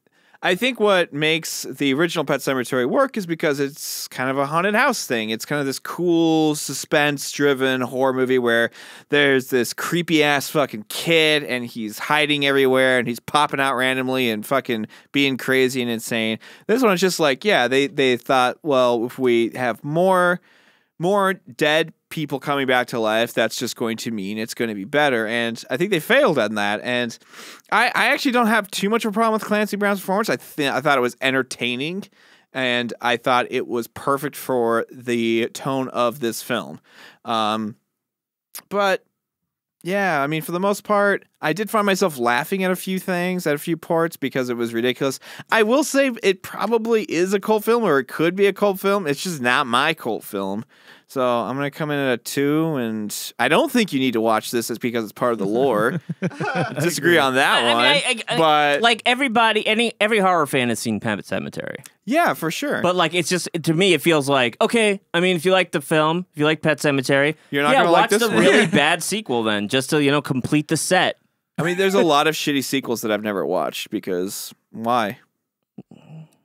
I think what makes the original Pet Sematary work is because it's kind of a haunted house thing. It's kind of this cool, suspense-driven horror movie where there's this creepy-ass fucking kid, and he's hiding everywhere, and he's popping out randomly and fucking being crazy and insane. This one is just like, yeah, they, they thought, well, if we have more, more dead people coming back to life, that's just going to mean it's going to be better. And I think they failed on that. And I, I actually don't have too much of a problem with Clancy Brown's performance. I think I thought it was entertaining, and I thought it was perfect for the tone of this film. Um, but yeah, I mean, for the most part, I did find myself laughing at a few things, at a few parts, because it was ridiculous. I will say it probably is a cult film, or it could be a cult film. It's just not my cult film. So I'm going to come in at a two, and I don't think you need to watch this. It's because it's part of the lore. Disagree on that I, one. I mean, I, I, but like everybody, any every horror fan has seen Pet Sematary. Yeah, for sure. But like, it's just, to me, it feels like, okay, I mean, if you like the film, if you like Pet Sematary, you're not yeah, going to like this watch the one. really bad sequel then, just to, you know, complete the set. I mean, there's a lot of shitty sequels that I've never watched because why?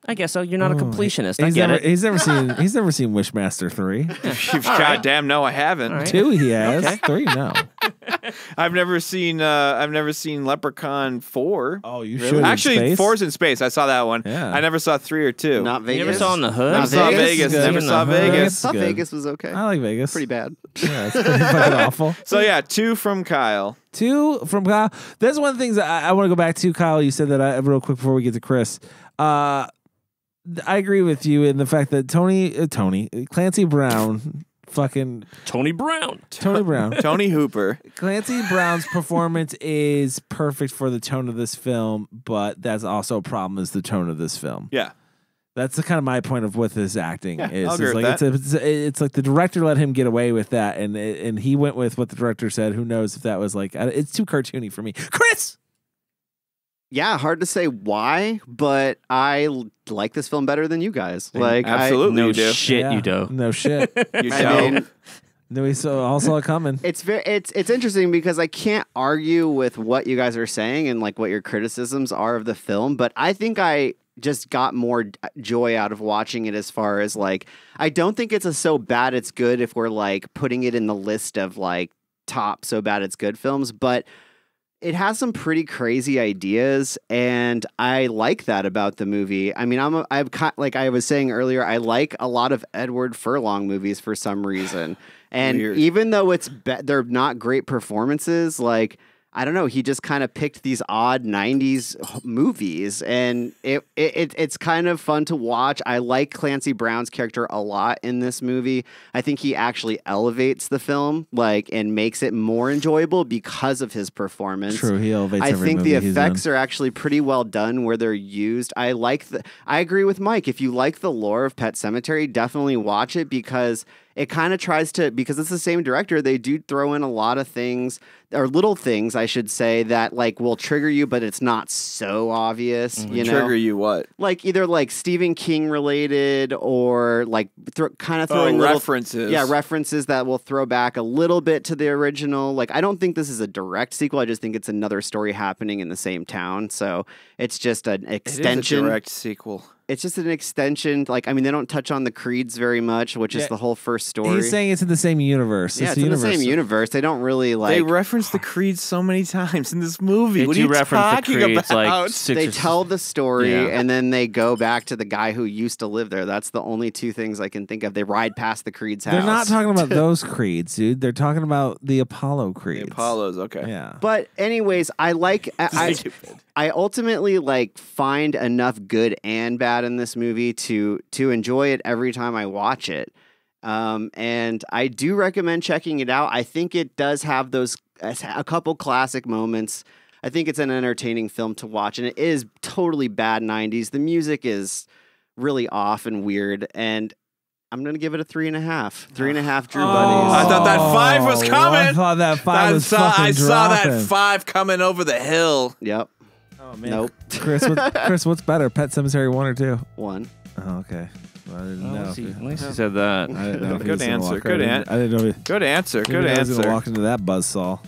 I guess so. You're not oh, a completionist. I get never, it. He's never seen. He's never seen Wishmaster three. God damn, no, I haven't. Right. Two, he has. Okay. Three, no. I've never seen. Uh, I've never seen Leprechaun four. Oh, you really? should. Actually, four's in space. I saw that one. Yeah. I never saw three or two. Not Vegas. You never saw In the Hood. Never saw Vegas. Never saw Vegas. Thought Vegas was okay. I like Vegas. Pretty bad. Yeah, it's pretty fucking awful. So yeah, two from Kyle. Two from Kyle. That's one of the things that I, I want to go back to. Kyle, you said that I, real quick before we get to Chris. Uh, I agree with you in the fact that Tony, uh, Tony, Clancy Brown, fucking Tony Brown, Tony Brown, Tony Hooper, Clancy Brown's performance is perfect for the tone of this film, but that's also a problem, is the tone of this film. Yeah, that's the kind of my point of what this acting yeah, is. I'll agree it's, with like, that. It's, a, it's, it's like the director let him get away with that, and and he went with what the director said. Who knows if that was like, it's too cartoony for me, Chris. Yeah, hard to say why, but I like this film better than you guys. Like, absolutely, I, no you do. shit, yeah. you do. No shit, you I mean, no, we saw, all saw it coming. It's very, it's it's interesting because I can't argue with what you guys are saying and like what your criticisms are of the film, but I think I just got more joy out of watching it. As far as like, I don't think it's a so bad it's good if we're like putting it in the list of like top so bad it's good films, but it has some pretty crazy ideas, and I like that about the movie. I mean, I'm a, I've like I was saying earlier, I like a lot of Edward Furlong movies for some reason, and Weird. even though it's be they're not great performances, like I don't know, he just kind of picked these odd nineties movies, and it, it it's kind of fun to watch. I like Clancy Brown's character a lot in this movie. I think he actually elevates the film, like, and makes it more enjoyable because of his performance. True, he elevates every movie he's in. I think the effects are actually pretty well done where they're used. I like the I agree with Mike. If you like the lore of Pet Sematary, definitely watch it, because it kind of tries to, because it's the same director, they do throw in a lot of things, or little things, I should say, that, like, will trigger you, but it's not so obvious, mm-hmm. you know? Trigger you what? Like, either, like, Stephen King related, or, like, kind of throwing oh, little, references. Yeah, references that will throw back a little bit to the original. Like, I don't think this is a direct sequel. I just think it's another story happening in the same town, so it's just an extension. It is a direct sequel. It's just an extension. Like, I mean, they don't touch on the creeds very much, which yeah. is the whole first story. He's saying it's in the same universe. Yeah, it's, it's in universe. the same universe. They don't really, like... They reference the creeds so many times in this movie. They what do are you reference talking the creeds, about? Like, they tell the story, yeah. and then they go back to the guy who used to live there. That's the only two things I can think of. They ride past the Creed's house. They're not talking about those creeds, dude. They're talking about the Apollo creeds. The Apollos, okay. Yeah. But anyways, I like... I, I, I ultimately, like, find enough good and bad in this movie to to enjoy it every time I watch it, um and I do recommend checking it out. I think it does have those a couple classic moments. I think it's an entertaining film to watch, and it is totally bad nineties. The music is really off and weird, and I'm gonna give it a three and a half. Three and a half Drew oh, Buddies. I thought that five was coming. I thought that five I was saw, fucking I saw dropping. That five coming over the hill. Yep. Oh, man. Nope. Chris, what, Chris, what's better, Pet Sematary one or two? One. Oh, okay. Well, I didn't oh, know. He, at least he said that. I didn't know. Good answer. Good answer. I didn't know. Good answer. Good answer. I was going to walk into that buzzsaw. All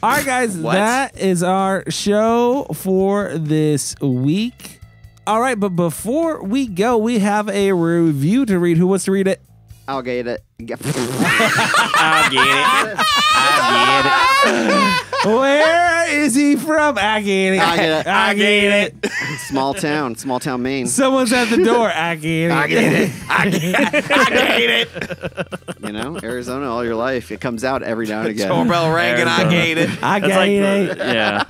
right, guys. That is our show for this week. All right, but before we go, we have a review to read. Who wants to read it? I'll get it. I'll get it. I'll get it. Where is he from? I get it. I get it. I get it. Small town. Small town, Maine. Someone's at the door. I get it. I get it. I get it. I get it. You know, Arizona all your life. It comes out every now and again. Doorbell rang and I get it. I get like, it. Yeah.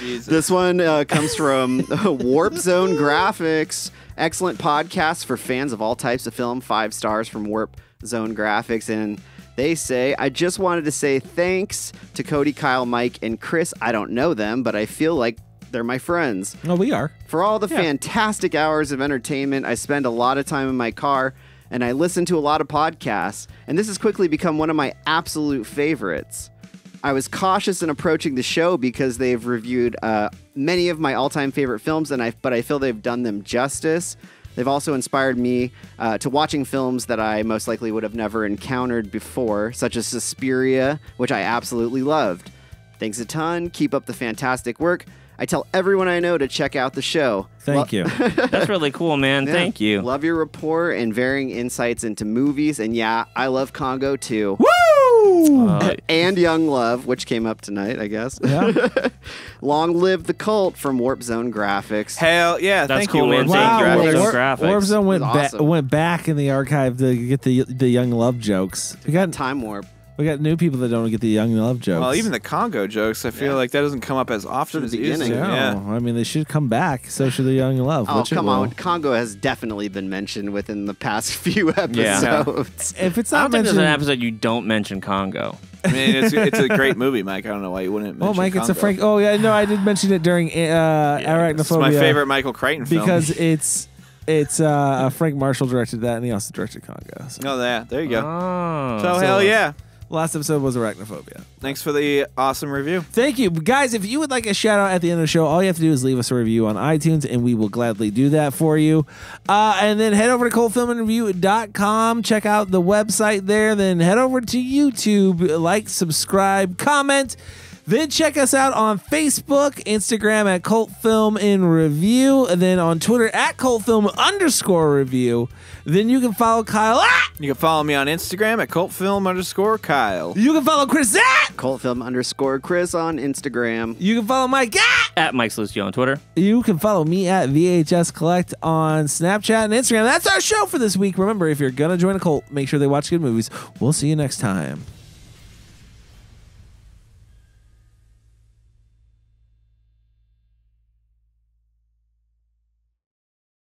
Jesus. This one uh, comes from Warp Zone Graphics. Excellent podcast for fans of all types of film. Five stars from Warp Zone Graphics. And they say, I just wanted to say thanks to Cody, Kyle, Mike, and Chris. I don't know them, but I feel like they're my friends. No, we are. For all the yeah. fantastic hours of entertainment, I spend a lot of time in my car, and I listen to a lot of podcasts. And this has quickly become one of my absolute favorites. I was cautious in approaching the show because they've reviewed uh, many of my all-time favorite films, and I, but I feel they've done them justice. They've also inspired me uh, to watching films that I most likely would have never encountered before, such as Suspiria, which I absolutely loved. Thanks a ton. Keep up the fantastic work. I tell everyone I know to check out the show. Thank Lo you. That's really cool, man. Yeah. Thank you. Love your rapport and varying insights into movies. And yeah, I love Congo too. Woo! Uh, and Young Love, which came up tonight, I guess. Yeah. Long live the cult from Warp Zone Graphics. Hell yeah, that's thank cool, you, man. Wow, Warp Zone Warp, Graphics. Warp Zone went awesome. ba went back in the archive to get the the Young Love jokes. We got Time Warp. We got new people that don't get the Young Love jokes. Well, even the Congo jokes, I feel yeah. like that doesn't come up as often as the beginning. No. Yeah, I mean, they should come back. So should the Young Love. Oh, come on. Congo has definitely been mentioned within the past few episodes. Yeah. If it's not I don't mentioned... think there's an episode you don't mention Congo. I mean, it's, it's a great movie, Mike. I don't know why you wouldn't mention it. Oh, Mike, Congo. It's a Frank. Oh, yeah, no, I did mention it during uh, yeah, Arachnophobia. It's my favorite Michael Crichton film. Because it's... It's uh, Frank Marshall directed that, and he also directed Congo. So. Oh, yeah. There you go. Oh. So, so hell yeah. Last episode was Arachnophobia. Thanks for the awesome review. Thank you. Guys, if you would like a shout out at the end of the show, all you have to do is leave us a review on iTunes, and we will gladly do that for you. Uh, and then head over to Cult Film and Review dot com. Check out the website there. Then head over to YouTube. Like, subscribe, comment. Then check us out on Facebook, Instagram at Cult Film In Review, and then on Twitter at Cult Film underscore Review. Then you can follow Kyle at... You can follow me on Instagram at Cult Film underscore Kyle. You can follow Chris at... Cult Film underscore Chris on Instagram. You can follow Mike at... At Mike Salustio on Twitter. You can follow me at V H S Collect on Snapchat and Instagram. That's our show for this week. Remember, if you're going to join a cult, make sure they watch good movies. We'll see you next time.